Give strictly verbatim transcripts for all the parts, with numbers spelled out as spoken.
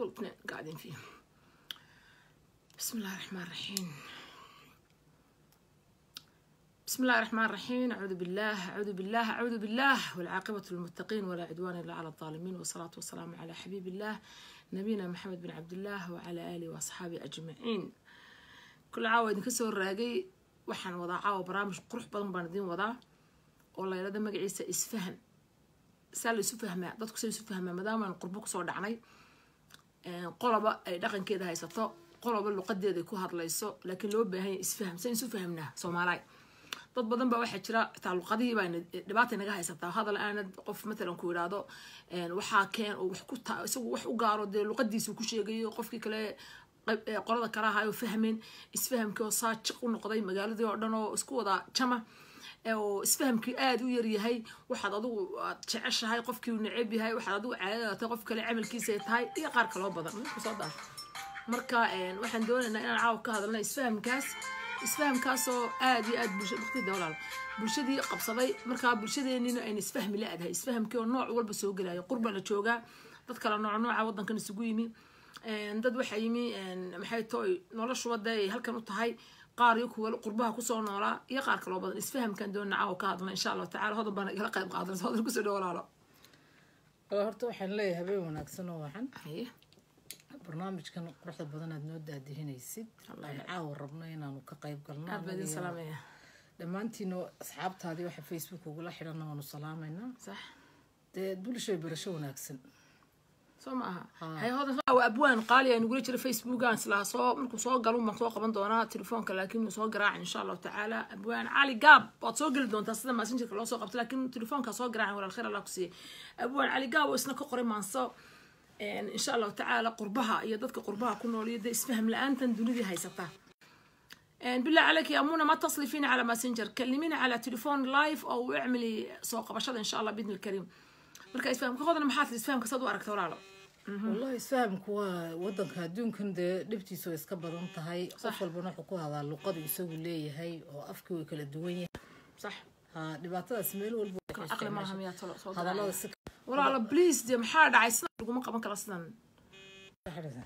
والقناة قاعدين فيه. بسم الله الرحمن الرحيم. بسم الله الرحمن الرحيم. أعوذ بالله أعوذ بالله أعوذ بالله، والعاقبة للمتقين ولا عدوان إلا على الظالمين، والصلاة والسلام على حبيب الله نبينا محمد بن عبد الله وعلى آله وأصحابه أجمعين. كل عاود نكسر راجي وحن وضعه وبرامج قروح بدن بندين وضع والله يرد مجلس إسفهم سال سفهمة ضدك سال سفهمة مدام نقربك صور عني قربة دقن كده هاي سطاء قربة اللي قد يديكو هطليسو لكن لو بهاي إسفهم سين سفهمنا سومالي ضد بدن بواحد شراء تعلقاتي بين دبعت نجاح هاي سطاء هذا الآن قف مثلا كورادو وحاكين وحكوت سو وحجارد اللي قد يسوق شيء جي قف كلا قرده كراها وفهمين إسفهم كوا صار شق ونقضي مجال ذي عدنا إسكو ضع كما أو إسفهم كأدو يري هاي واحد أدو تعش هاي قف كي ونعب هاي واحد أدو عاد تقف كلا عمل كيسات هاي يقار كلام بدر مصدق مركان واحد دون إن أنا عاوك هذا لنا إسفهم كاس إسفهم كاسو أدي أد بلش بختي دولار بلشدي قبصي مركان بلشدي إنه إن إسفهم لا أدها إسفهم كوا نوع والبسوق له قرب للشوجة تذكر نوع نوع عوضنا كنا سقيمي dad waxa yimi maxay tahay noloshu waday halkan u tahay qaar iyo kuwa qurbaha ku soo noolaa iyo qaar kale oo badan isfahamkan doonaa oo ka hadlana insha Allah taala hodan baan igala qayb qaadanays hodan ku soo dhawlaalo wala horta waxaan leeyahay habeen wanaagsan oo waxan barnaamijkan quruxda badan aad noo daadihinaysid Allah caaw rabno inaanu ka qayb galno aad salaamaya dhamaantiin asxaabtaadii waxa Facebook ugu la xirana waanu salaamayna sax dad bulshay barasho wanaagsan سمعها هاي هذا أو أبوان قال يعني نقول ترى فيسبوك عن سلاح صو منكم صو قالوا ما صو قبنا دونا تلفون لكن صو قرع إن شاء الله تعالى أبوان علي جاب بتصو قل دون تصدق ما سنجك الله صو قبت لكن تلفون كصو قرع ولا الخير الله كسي أبوان علي جاب وإسناك قريب من صو إن شاء الله تعالى قربها يدك قربها كنا وليد اسفهم الآن تندوني ذي هاي سبعة إن بالله عليك يا أمونة ما اتصلي فينا على ماسنجر كلمينا على تلفون لايف أو اعملي صو قبشة إن شاء الله بإذن الكريم مركز فهم كخذنا محاط الإسفهم كصدق أركتور على والله إسفهمك وودنك هدون كندا لبتي سو إسكبر أنت هاي صح والبناء حقوق هذا اللقاط يسوي ليه هاي وأفكي وكل الدوينية صح ها دبعتها اسميل والبناء أقل معهم يا طلع صوت هذا لا السك والله بليز دي محارد عايزنا رجوم قبل ما كرسنا حرزة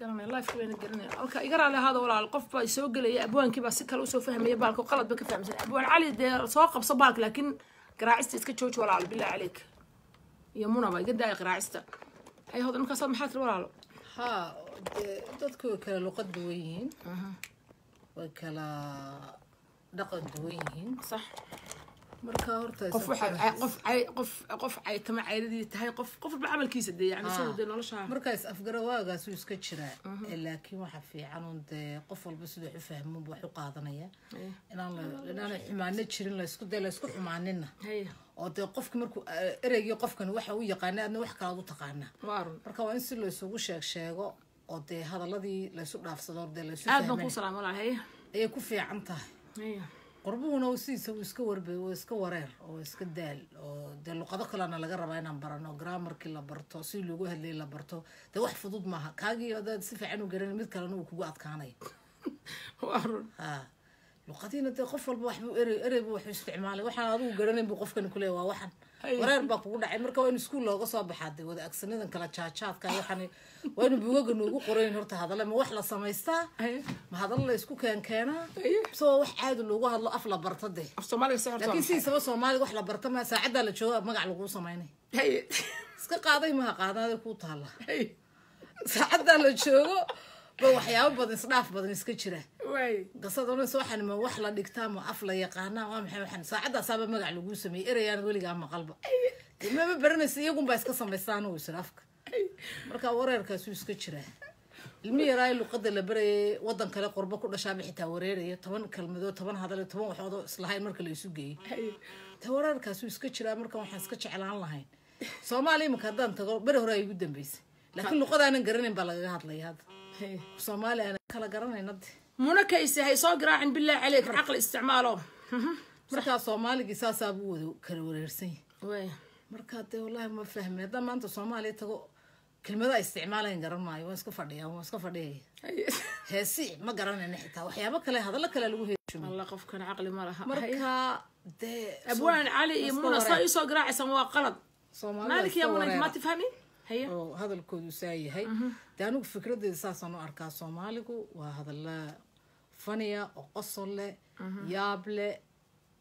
قرنا الله يفكرني قرنا أوكي يقرأ على هذا ولا القف يسوي ليه أبوان كبا سكر وسو فهم يبالك وقلت بك فهم أبوان علي ده ساق بصباك لكن قراعستي سكتشوش ولا بالله عليك يا منى باي قد دايق قراعسته هاي هذا المكسر محاط ولا ها دتكو كلا لقد دويين اها وكلا دقد دويين صح مركا هورتا قف قف قف قف عي تما عيدي تهي قف قف بالعمل كيس دي يعني سو دي نولشها مركاس افقره واغا سو اسك جيره لكن waxa fiican oo qof walba sidoo fahmo wax u qaadanaya inaan inaan xumaano jirin la isku day la isku xumaanina oo de qofka markuu ereyga qofkan waxa uu yaqaan adna wax kala u taqaana marka waa in si loo isugu sheeg sheego oo de hadaladii la isku dhaafsado de la isku fahmo aad ku salaam walaalahay ay ku fiican tahay قربونا وسيس ويسكور ب ويسكورير ويسكدال ودل قضاك لنا لجرب أنا برانو جرامر كلا برتو سيل وجوه اللي لا برتو ده واحد فضوض معها كاجي هذا سفع عنو جرينا مذكر إنه كوجات كاني وارن ها لقطينا تقف البوح إري إري بوح استعماله واحد هذا وجرينا بقف كان كله واحد ورير بقول عمر كوين سكول لقى صاب حد وده أكسنة كلا تشات شات كان وحني وين بيوجد إنه قرين هرت هذا لما واحد لصميسته ما هذا الله يسكو كان كانه سو واحد اللي هو الله أفلا برتده لكن سي سو سو مالي واحد برتده ما ساعده لشوا ما قال قروصه ماينه هي سك قاضي ما قاضي هذا كوت الله هي ساعده لشوا بوحياه بدن صناف بدن سكشره وين قصده أنا سو حن ما واحد لدكتام وأفلا يقانه وام حن حن ساعده سبب ما قال قروصه ميري أنا قولي قام قلبه ما ببرنس يقوم بس قصة مسانه ويسرافك مركا ورير كاسوس كشرة الميراي اللي قد اللي بري وضن كلا قربك ولا شامي حتى وريره طبعا كلمة طبعا هذا اللي طبعا وحده إصلاحي المركا اللي يسوقي تورير كاسوس كشرة مركا وحنس كش على الله هين سومالي مكذب تقول بره راي جدا بس لكن لقد أنا قررنا بالله هذا لي هذا سومالي أنا كلا قررنا ند منكيس هي صاق راعن بالله عليك عقل استعماله مركا سومالي قصاص أبوه كوريرسي وين مركا ده والله ما فهمي هذا ما أنت سومالي تقول كلمة استعمالها ينقرن معي واسكو فرديه واسكو فرديه هسي ما قرنا نحتها وحياة كله هذا لا كله لوه شو الله قف كان عقلي ما لها مركها ده أبوان علي يمونا صايص وقراع سموا قلب مالك يا مونا ما تفهمي oo hadalkoodu saayahay daanu fikrada saasan u arkaa Soomaaligu waa hadalla faniya oo qosol leh yaab leh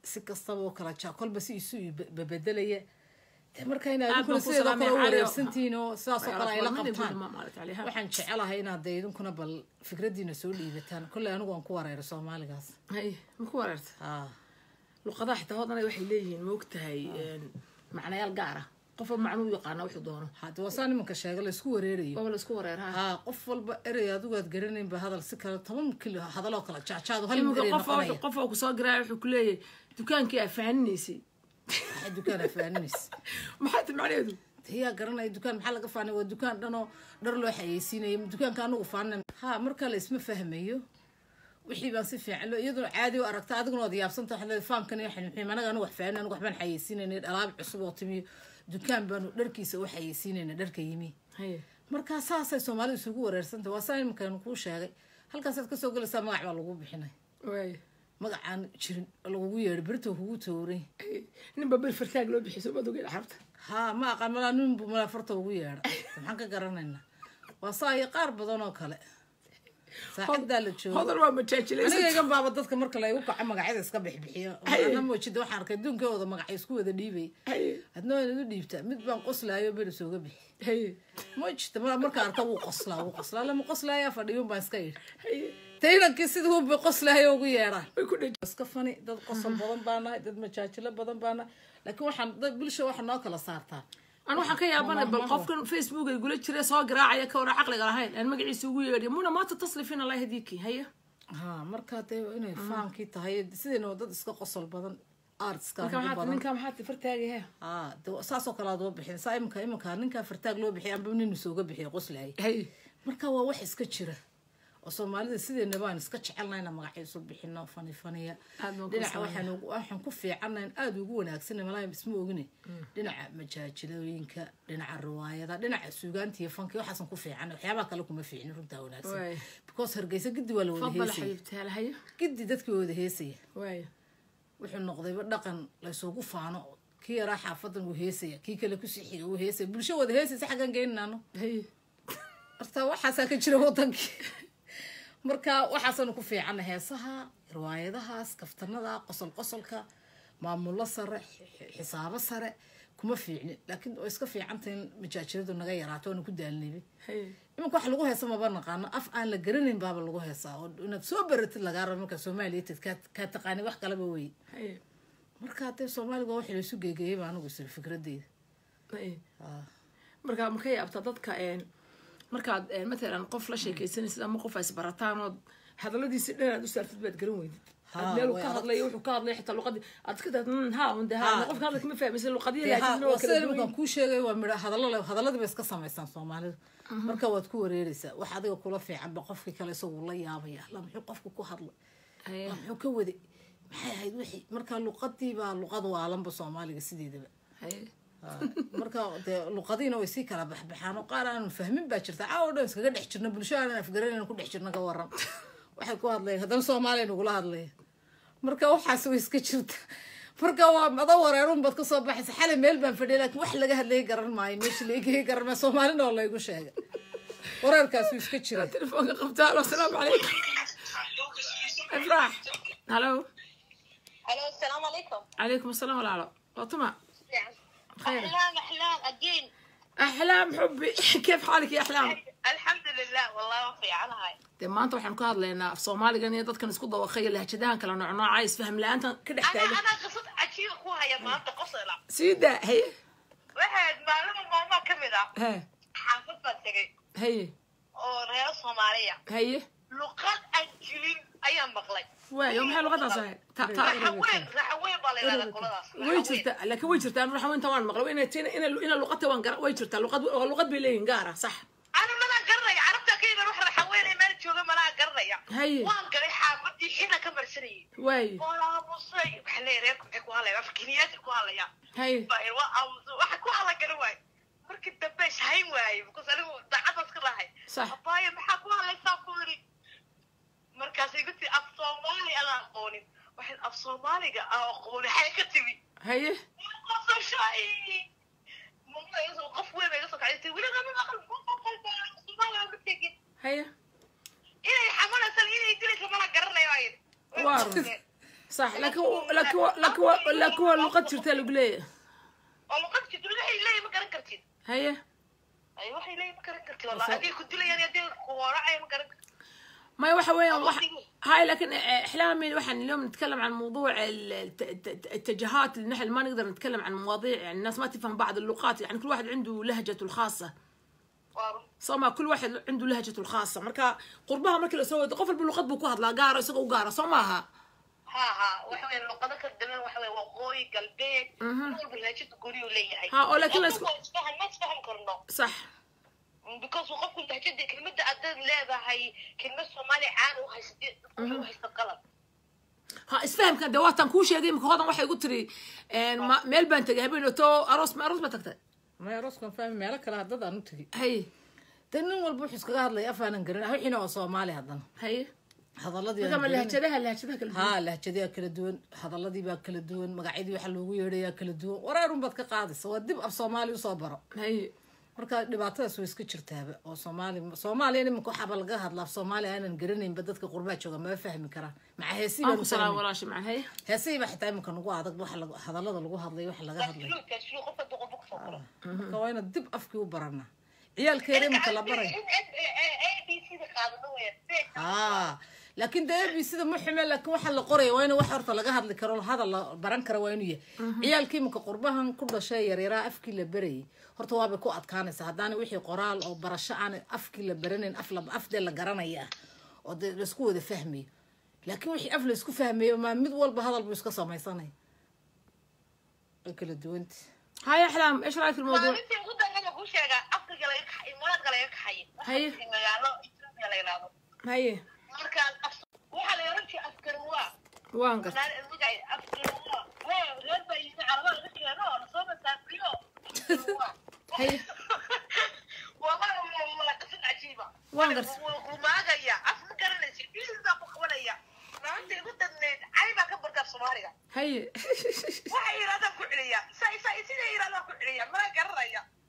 si kasta oo kala jacalba si isu bedelaya marka inaad ku soo qaado sentino saas oo kala ay la qabtaan waxaan jecelahay inaad idinkuna bal fikradiina soo liibataan kulli anigu aan ku wareer Soomaaligaas hay ma ku wareerta ha luqadaha xitaa hodanay waxay leeyihiin ma ogtahay macnayaal gaar ah qof macnuu yaqaan wuxuu doono haddii wasan imanka sheega la isku wareerayo oo la isku wareeraha ha qof walba erey aad ugaad garaneen ba hadal si kala toban kilo hadal oo kala jacjaado hal mid qof qof ku soo garaay wuxuu ku leeyahay dukaankii afaanaysi دكان فانيس ما حد معليده هي قرنا دكان محل قفاني ودكان دنو در لو حيسيناي دكان كانو فانا ها marka la isma fahmayo wixii baan si fiican loo iyadoo caadi oo aragta adiguna oo yaabsanta xalay faamkan iyo xilmiin anaga anu wax faanan anu wax baan xayeysiinayna alaab cusub oo timi dukaan baan dharkiisa u xayeysiinayna dharka yimi hay marka saasay Soomaalidu isugu wareersanta wasaayim kan ku sheegay halkaas aad ka soo galaysaa magac baa lagu bixinay way magacaan jirin lagu yeer birta ugu tooray nin babel fartaag loo bixiso badoog ila xarta ha ma aqaan ma nin ma farta ugu yeer maxaan ka garanayna wasaay qaar badan oo kale saacada la joogo hadal waa ma jeejilay aniga baaba dadka marka la igu kaca magacyada iska bixbixiyo ana moojida waxa arkay dunkooda magacay isku wada dhiibay hadna inuu dhiibta mid baan qoslaayo bari sooga bixi moojida marka arka uu qoslaa uu qoslaa la ma qoslaaya fadhiyo baan iska yir تينا كيسد هو بقصله يوجي يراه. بس كفني ده قصة بدن بانا ده مشاكل بدن بانا لكن واحد ده كل شيء واحد ناقل صارته. أنا حكي يا بنا بالقف كان فيسبوك يقول لك ترى صاق راعي كورا عقلي قراهين أنا ما قاعد يسوي يا مونا ما تتصل فينا الله يهديكي هيا. ها مركاتي إنه فان كي تهيد سيد إنه ده سك قصة بدن أرتس كان. كم حد من كم حد فرتاجي هيا. آه ده ساسو كلا ده بحين سايم كاي مكان إنك فرتاج لو بحين بمن نسوق بحين قصله هي. مركا واحد سكتشره. Soomaalida sideenna baan iska jecelnayna magaciisu bixino fani faniya dhinaca waxaan waxaan ku fiicanayn aad ugu wanaagsan malayn isma ogine dhinaca majaajilooyinka dhinaca riwaayada dhinaca suugaantiga fanka waxaan ku fiican waxyaaba kale kuma fiicin runta wanaagsan because Hargeysa gidi wala wada heesay gidi dadka wada heesay way wuxuu noqday dhaqan la soo ku faano kii yara xaafadan u heesay kii kale ku sii xiga u heesay bulsho wada heesay si xaqan geenano hay arta waxa saaka jira wadanka marka waxaan ku fiican heesaha riwaayadahaas kaftanada qosol qosolka maamul sare xisaab sare kuma fiicin laakiin oo iska fiicanteen majaajiradu naga yaraato oo ku daalnaybi imanka wax lagu heeso ma barnaqaan af aan la garanin baaba lagu heesaa oo inaad soo baratid laga rabo marka Soomaaliyeed ka taqaani wax kale ba way marka taas Soomaaliga wax la isu geegeeyay baan ugu sir fikradeeyda marka markay abta dadka een marka مثلا qof la sheekeysan sida ma qof ay barataan oo hadaladiisa dheeraad u saartid baad garan weydid hadal uu ka hadlay wuxuu ka hadlay xitaa luqadii aad ka dadn ha oo dhaha qof hadal kuma fahmaysan luqadii laakiin loo kala duwan waxaan ku sheegay waa hadalada hadaladiisa iska samaysan Soomaalidu marka waad ku wareeraysaa wax adiga kula fiican ba qofkii kale isagu la yaabaya la muxuu qofku ku hadlay muxuu ka wadi maxay ahayd wixii marka luqadii baa luqad waalan ba Soomaaliga sideedaba marka luqadiina way si kala baxbaxaan oo qaar aan fahmin ba jirta caawdo iskaga dhex jirna bulshada aan afgaranayn ku dhex jirna ka waran waxa ku hadlay hadan Soomaaliyeed ugu hadlay marka waxa soo iska jirta marka waa madaw wareerun bad ka soo baxaysa xal meel baan fadhiyo laakiin wax laga hadlay garan maayo meesh leegay garan ma Soomaaliyeed oo lagu sheegay wareerkaas uu iska jiraa telefoonka qabtaa assalamu alaykum afrah hello hello assalamu alaykum alaykum assalam walaalo fatuma أحلام أحلام أجين أحلام حبي كيف حالك يا أحلام؟ الحمد لله والله وفي عنها تم أنت وحن كار لأن في صومالي قلنا يضط كان يسكت وخيل لها كذا كلام نوع عايز فهم لا أنت كده أنا أنا قصد أشيء أخوها يا ما أنت قصد لا سيدة هي واحد معلومة ما ما كملها هي حافظة تجي هي وريا صومالية هي لقد أجين أيام بغلي ويوم حلو غدا صحيح تا تا حوين حوين بالي لا كلها ويجرت لك ويجرت انا حوين توان مغرب انا انا انا لغته وان قرا ويجرت لغد لغد بيلين قاره صح انا ما قراي عرفتها كي نروح حوين ما جوجه ما قراي وان قري حافظتي حين كمرسني واي والله بصي بحليركم حكوا علي فكنياتكم علي هي باير وحكوا على قراي مركي دبش هاي واي بكوز انا دعبس كراهي ابايا ما حكوا علي صافوري مركز يقول لي أب صومالي أنا أقولي واحد أب صومالي قا أقولي حكتي هي قصة شيء ممكن يوقف وين يوقف عليه تقولي تف صح لك هو لك هو لك هو لك هو لقد شرت له بليه والله قد شرت له إلي ما كان كرتين هي أيوة إلي ما كان كرتين والله أدي كنت له يعني أدي قراءة ما كان ما يوحى وين هاي لكن أحلامي وحن اليوم نتكلم عن موضوع الاتجاهات اللي نحن ما نقدر نتكلم عن مواضيع يعني الناس ما تفهم بعض اللغات يعني كل واحد عنده لهجته الخاصة صوما كل واحد عنده لهجته الخاصة مركا قربها مركا لو سويت قفل باللغات بوكوها لا قارة سقو قارة صوماها ها ها وحوي اللغة كدمن وحوي وقوي قلبي كل باللهجة قولي وليه ها ولا كل سقو ما تفهم كرنا صح because وقفكم تحدد كلمة أدن لا هاي كلمة صومالي عان وهيستي وهيستقلب ها اسفهم كان دواتن كوش هذه مكوهضن واحد يقول تري ميل بنت جايبينه تو أروس ما أروس ما تكتر ما أروسكم فاهم مالك لا هذا أنا تري هي تنين والبوحس كهار لي أفهم نقرن هاي إنه صومالي هذا هي هذا الذي كم اللي هتشذها اللي هتشذها كل ها اللي هتشذها كل دون هذا الذي بأكل دون مقعد يحلوه يريا كل دون ورارم بدك قاعد سواد دب أبصومالي وصبرة هي marka dhibaatada soo iska jirtaaba oo Soomaali Soomaaliyeena ma ku xabalga hadlaaf Soomaali aanan garanayn dadka qurbaha jooga ma fahmi karaan ma heesiba ma salaam walaashi ma hay heesiba xataa ma kan ugu adag wax hadalada lagu hadlay wax laga hadlay ka wayna dib afkii u barana ciyaalkeena ma kala baray abc da qaadada weeyay ah laakiin dad abc da ma ximeel laakiin waxa la qoray wayna wax horta laga hadli karo hadal baran karo waynu yahay ciyaalkii ma ka qurbahan ku dhashay yareera afkii la baray horta waa ku adkaanaysa hadana wixii qoraal oo barasho aan afki la baranayn aflab afdal la garanaya oo isku wada fahmi laakiin wixii afla isku fahmeeyo ma mid walba hadal buu iska samaysanay kala duwant هاي أحلام إيش رأيك في الموضوع؟ ما يمكن جدا أنا أقول شيء أفكر جلالك حي مرات جلالك حي. هي. مجاله يترك جلالنا. هي. مركز أفكر وحلا يرجع أفكر هو. هو أنقذ. مرجع أفكر هو. هو غير بيجي عربان غير جلالنا أنا صوب سافريو. هي. والله والله قصة عجيبة. هو أنقذ. وما جاية أفكر نسي بيزا بقولة يا. ما أنت قلت إن عيبة كبر كف سمارية. هي. وحير هذا كحلية.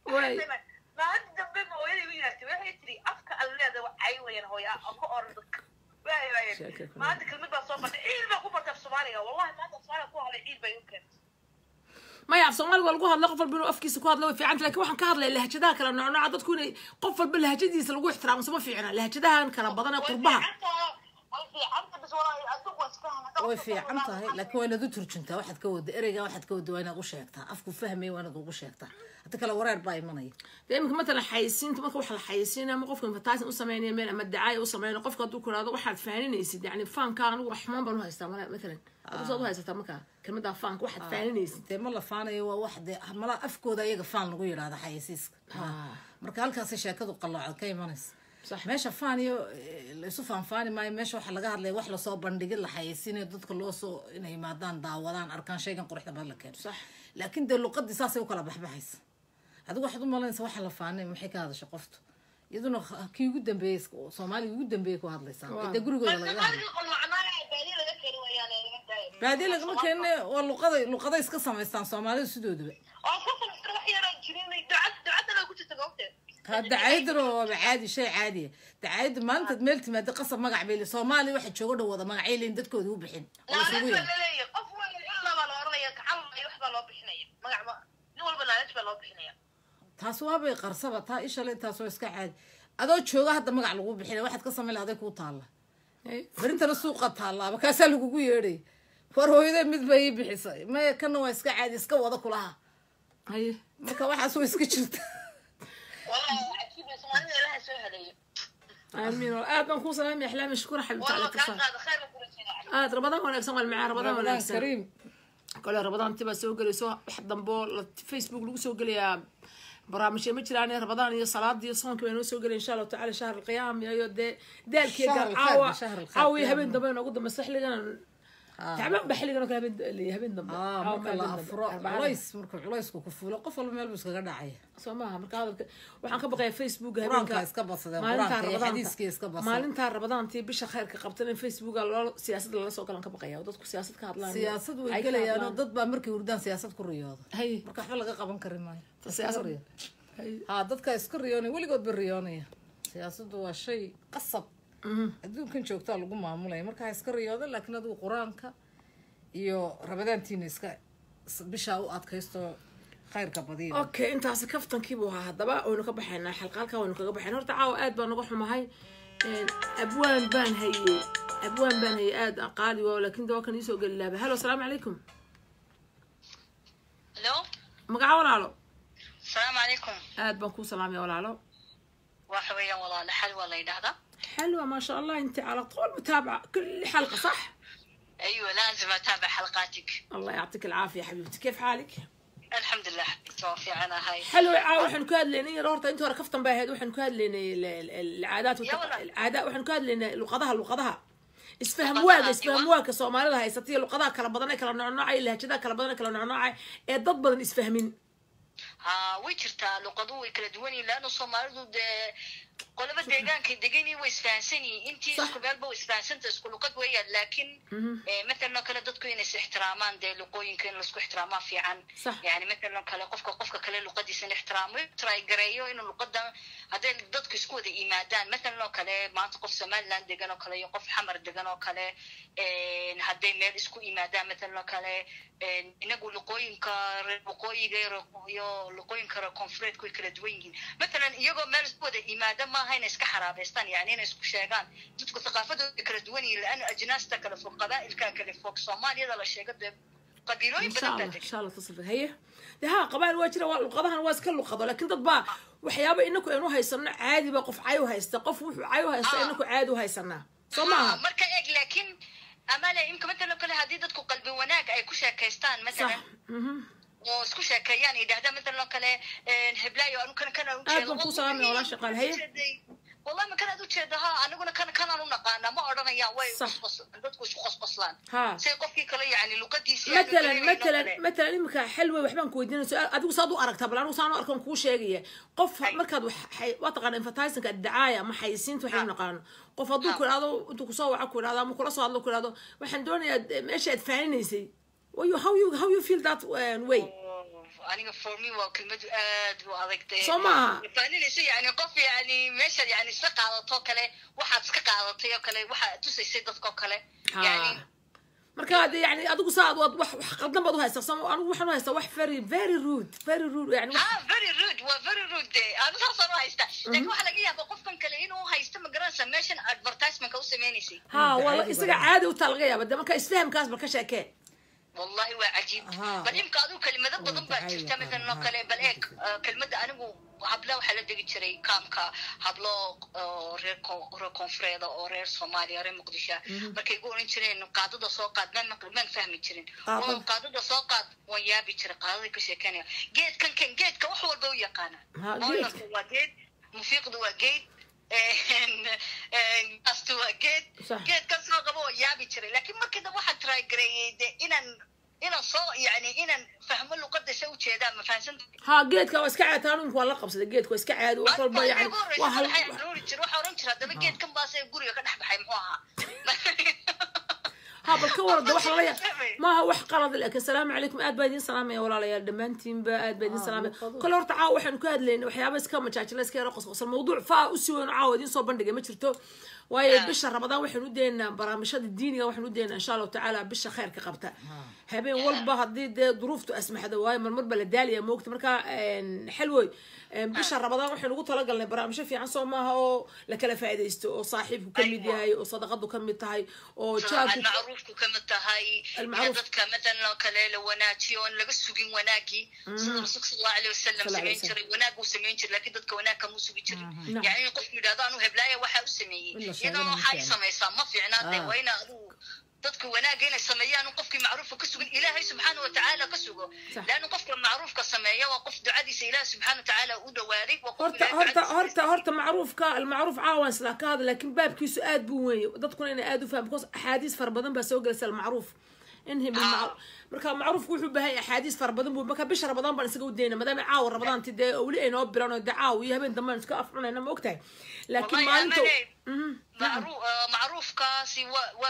ما أنت دبّب وين وين أنت وين تري أفك الله ده وعي وين هو يا أكو أرضك وين وين ما أنت كلمة بصومة إيل ما كبرت في سوماليا والله ما أنت صار كوه على إيل بيمكن ما يعرف سومال والجوه اللقفة بينو أفكي سكواد لو في عند لك واحد كهر لي لهجة ده كلام نوع نوع ده تكون قفة باللهجة دي سلوجوه ترى مسمى في عنا لهجة ده هنكلام بدنا قربها وفي عمتها لك وين ذو ترجنت واحد كود إرجع واحد كود وين غشيتها أفكو فهمي وين غشيتها أتكلم وراء أربعين مني دائما مثلا حيسين تما كوح الحيسين ما قفكم فتاعين أصلاً من المدعاء أصلاً من قفكم دوك هذا واحد فاعلين يسيد يعني فان كانوا رحمن بنو هيستعمل مثلا أبصدوا هيستعمل كا كلمة ده فان واحد فاعلين يسيد والله فان هو واحد ملا أفكو ده يقفان غير هذا حيسيس مركال كاسي شاكد وقلع كي منس صح ماشي فاني يسوفان فاني ما ماشي وحلا قاعد لي وحلا صوب بندق اللي حيسيني ضد كله صو إنه ما دان داودان أركان شيء كان قرحة بالله صح لكن ده اللي قد ساسي وكلا بحبحيس هذا واحد ما لين سوى حلا فاني محكي هذا شقفته يدونه كي جدا بيسك وصومالي جدا بيك وهذا اللي صار ده جرو جرو لا لا بعدين لقول كأنه والله قضى اللي قضى يسقص ما يستان صومالي سدود بقى هذا عيدرو عادي شيء عادي تعيد ما أنت ملت ما تقصر مقع بيلي صومالي واحد شغله وضع مقع يلي ندتكو ذو بحين لا لا لا لا قفوا إلا بالورية كعمل يحبل وبحنية مقع ما نقول بنات بلا بحنية تاسوا بقرصبة تا إيش اللي تاسوا يسكع عادي هذا شغله هذا مقع لقو بحين واحد قصر من هذاك وطالع برنت السوق طالع بكاسل قوي يري فروه إذا متبي بحس ما كانوا يسكع عادي يسكوا وضع كلها هي ما كان واحد سوي سكشلت والله أكيد سمعني لها سويها لي. آمين والله أبا نكون سلامي أحلامي شكرا حبيبتي على الاتصال. والله كان خير كل شيء. آه رمضان وأنا أسمع معاه رمضان وأنا أسمع. كريم. كل رمضان تبى سوق لي سوق حد نبول فيسبوك لو سوق لي برامج ما تجراني رمضان يا صلاة دي صوم كمان سوق لي إن شاء الله تعالى شهر القيام يا يود ده ده كي عاوي عاوي هبين دبنا قدام مسح لي أنا تعبان بحلي أنا كهبين اللي هبين دبنا. آه مركب الأفراح علايس مركب علايس كوفول قفل ما يلبس كذا عاي. سماها مركب وحن كبقى فيسبوك هربان كاسكبص ده مالين تار رمضان تي بيش خير كقبطين فيسبوك الله سياسة الله سوق لان كبقى يا وضد سياسة كهضلان سياسة وقال يا أنا ضد بأمريكا وردان سياسة كورياض هي مركب حلقة قبنا كريماي سياسة كورياض هي ها ضد كاسكوريوني ولي قد بالريونية سياسة وشيء قصب adduunkan joogtaa lagu maamulay marka iska riyooda laakiin adu quraanka iyo rabadaantiina iska bisha u adkaysto khayrka badiyo okay intaas kaftankiiba waa hadaba oo ka baxayna xalqalka oo ka baxayna horta caaw aad baan ugu xumahay abwaan baan haye abwaan baan haye aad aqaali waa laakiin dawa kan isoo galaba halo salaam alaykum hello magaca walaalo السلام عليكم. أهد بنكو سلام يا ولالو. وحويا والله حلوة الله يدهدها. حلوة ما شاء الله أنت على طول متابعة كل حلقة صح؟ أيوة لازم أتابع حلقاتك. الله يعطيك العافية حبيبتي كيف حالك؟ الحمد لله حبيبتي وفي أنا هاي. حلو وحن كاد ليني رورتا أنت وركفتم بها هاد وحن كاد ليني العادات العادات وحن كاد ليني لقضاها لقضاها. isfahamwaaga isfahamwaaga Soomaalida haysatay luqadaha kala badanay kala nuucnuucay ilaa jida kala badanay kala nuucnuucay ee dad badan isfahmin. ها ويجرتا لقدو يكردوني لأنه صمارضو ده قلبة دجان كدجاني وإسفانسني أنتي قبالبو إسفانسنت أسكلو قد ويا لكن مثلنا كلا ضدكوا ينس احترامان ده لقوي يمكن لسكو احتراما في عن يعني مثلنا كلا قفك قفك كلا لقدي سن احترامه ترى جريو إنه لقدام هذا ضدك يسكو ده إيمادان مثلنا كلا منطقة سمالان دجانو كلا يقف حمر دجانو كلا هذا ميل يسكو إيمادان مثلنا كلا نقول لقوي ينكر لقوي غير يو لقوي ينكر كونفليت كوي كلا دوينين مثلا يجوا ميل يسكو ده إيمادان ما هاي نسك حرابستان يعني نسك شجعان تدخل ثقافته كردوني لأن أجناس تكلف القبائل كلف فوق صومال يلا الشجعان قبيلة إن شاء الله إن شاء الله تصل هي ده ها قبائل واجرة وقضاها نواس كله قضوا لكن تطبع وحيابي إنكم إنه هاي صنع عادي بقف عيوها يستقفوا عيوها يست إنكم عادوا هاي صنع صمام مركا لكن أماله يمكن مثلا كل هذه تدخل قلبي وناك أي كوشة كيستان مثلا وسكوشة كيان إذا هذا مثلا كله هبلايو أنا كنا كنا أنا كوسا من ولا شقال هي والله ما كان أدو تشدها أنا قلنا كان كان أنا نقانا ما أردنا يا وي قص عندك وش قص قصلان سيقف في كله يعني لو قد يصير مثلا مثلا مثلا إمك حلوة وحبان كويدين سؤال أدو صادو أرك طبعا أنا وصانو أركم كوشة قف مركز وحي وطبعا إنفتايسن كالدعاية ما حيسين توحين نقانا قف أدو كل هذا أنتو كسوا عكوا هذا مو كل صار له كل هذا وحندوني ماشي أدفعين يسي ويو how you how you feel that way أنا for me وكلمة أد وعلقته سما فأنا نسي يعني قف يعني مش يعني سق على طاق كله واحد سق على طيا كله واحد توصل سيد طاق كله يعني مركاد يعني أدوق صعد وضوح وحقدنا بعضها استخسام وأنا وحنا استوح very very rude very rude يعني آه very rude و very rude أنا صار هايست لكن واحد لقيه بقفكم كلينه هايست مجرد سماشن advertisement كوسي مينيسي ها والله يصير عادي وتلقيه بدي ما كاستهم كاس بركش أكيد والله وعجيب بل يمكن أدو كلمة بضم بشرتها مثلا كلا بل إيك كلمة أنا وحبلا وحلا دقيت شري كامكا حبلا رير رير كونفريدا أو رير سوماليا رير مقدسة بركي يقولون شري إنه قاعدة دساقات ما ما ما نفهم شري وهم قاعدة دساقات ويا بيشري قاعدة كشيء كانيا جيت كان كان جيت كوحول بويا قانا أنا هو جيت مفيق دوا جيت إن إن أستوى جد جد كسر قبوا يابي ترى لكن ما كده واحد تراي جريد إن إن صا يعني إن فهموا له قد سووا شيء ده ما فهمت ها جد كواس كعاد تانون كوا لقب صدق جد كواس كعاد وصل بيع واحد حيروح يروح ورنش هذا من جد كم باصي يقولي كنا حب حيموها ها بالكور ده واحد ليه ما هو حقرض لك السلام عليكم أهد بادين سلام يا ولا ليه دمنتين بأهد بادين سلام كل ورد عاوح نكاد لين وحياة بس كم مشاكل الناس كي رقص قص الموضوع فأسوي نعاودين صوب بندق ما شرتوا ويا بشر رمضان وحنودينا برامشات الدينية وحنودينا إن شاء الله تعالى بشر خير كقبته هبين والله هذه ظروفته أسمح هذا واي من مربل الدالية موقت مركا حلوة بشر رمضان وحنوقت لقى لنا برامشات في عن صوم ما هو لكل فائدة استو صاحب وكم يديهاي وصدقات وكم يتهاي وشاف المعروف وكم التهاي المعروف كمثلا كليل وناتيون لقسوقين وناكي صلى الله عليه وسلم سمين شري وناك وسمين شري لكن ضدك وناك موسوي شري يعني قف مدادانه هبلايا وحاول سمين إنه حي سميسا ما في عناده وين أدو تدك وناجينا السمية نقفك معروف كسوق الإله سبحانه وتعالى كسوقه لا نقفك معروف كسمية وقف دعاء سيله سبحانه وتعالى ودواري وقف هرت هرت هرت معروف كا المعروف عاون سلاك هذا لكن باب كيسو آد بوي تدكون إن آدو فهم بخص حديث فربضن بس وجلس المعروف إنهم بالمعروف مركا معروف وحبها حديث فربضن بمركا بش رمضان بنسقو دينا مدام عاون رمضان تدي أولين أبرانو دعاوي هبين دمان سكا أفرنا أنا وقتها لكن ما أنتو معروف معروف كاسي و و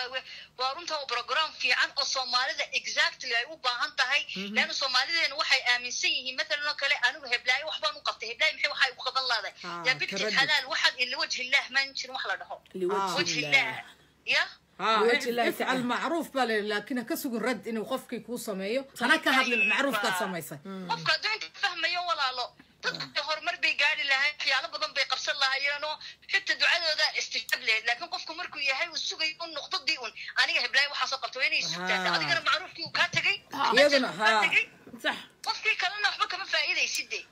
وارنته برنامج في عن الصومالية exact اللي هو بعانتها هي لأن الصومالية إنه واحد آمن سيه مثلاً كله أنا وهبلاي وحبان وقفته هبلاي محي وحي وخذ الله ذا آه يا بنتي الحلال واحد اللي وجه الله ما يمشي نوح لهم وجه الله يا اه وجه افعل معروف بالي لكن كسوق رد انه خفكك وصميو هناك هذا المعروف قد سميسه خفك انت فاهمه يا ولا تدخل هرمر بي قال لها خياله بدن بي قبس لها يانو حتى دعاده استجاب له لكن قفكو مركو يحي وسغي ان نقطدي ان اني هبلاي waxaa soo qabtay inay sugtaa adigana macruufkii ka tagay iyadana ha صح قفكي كلنا waxba kama faa'iidaysidii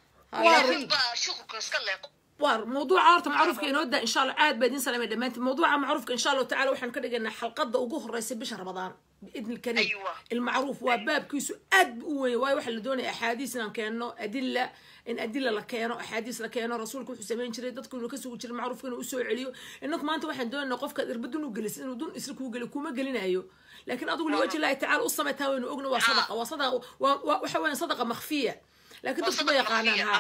laakiin ba shuqku iska leeqo war موضوع عارض معروفك ينودى ان شاء الله عاد بعدين سلامه دمانت موضوع معروفك ان شاء الله تعالى وحنا كدغنا حلقه ugu horeysa bisha Ramadan باذن الكريم المعروف وبابكيسو اد وي واي وحنا doonay احاديثنا كانو ادله ان ادله لا كانو احاديث لا كانو رسولك و سمين جيري ددكو لو كسو جير معروفك انو soo celiyo innaku maanta waxaan doonay qofka irbad inuu galiis inuu dun isri ku galiyo kuma galinayo laakiin adigu lawajhi Ilaahay taala u sameeyta inuu ogno waa sadaqa waa sadaqa waxa weyn sadaqa makhfiya laakiin dadku ma yaqaanaanha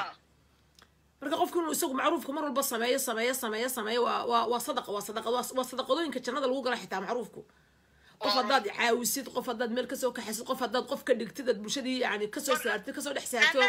marka qofku inuu isagu macruufka mar walba sameeyo sameeyo sameeyo sameeyo waa waa sadaqa waa sadaqa waa sadaqadooyinka jannada lagu gala xitaa macruufku qof haddaad caawisid qof haddaad meel ka soo kaxaysid qof haddaad qof ka dhigtid dad bulshadii yani ka soo saartid ka soo dhex saato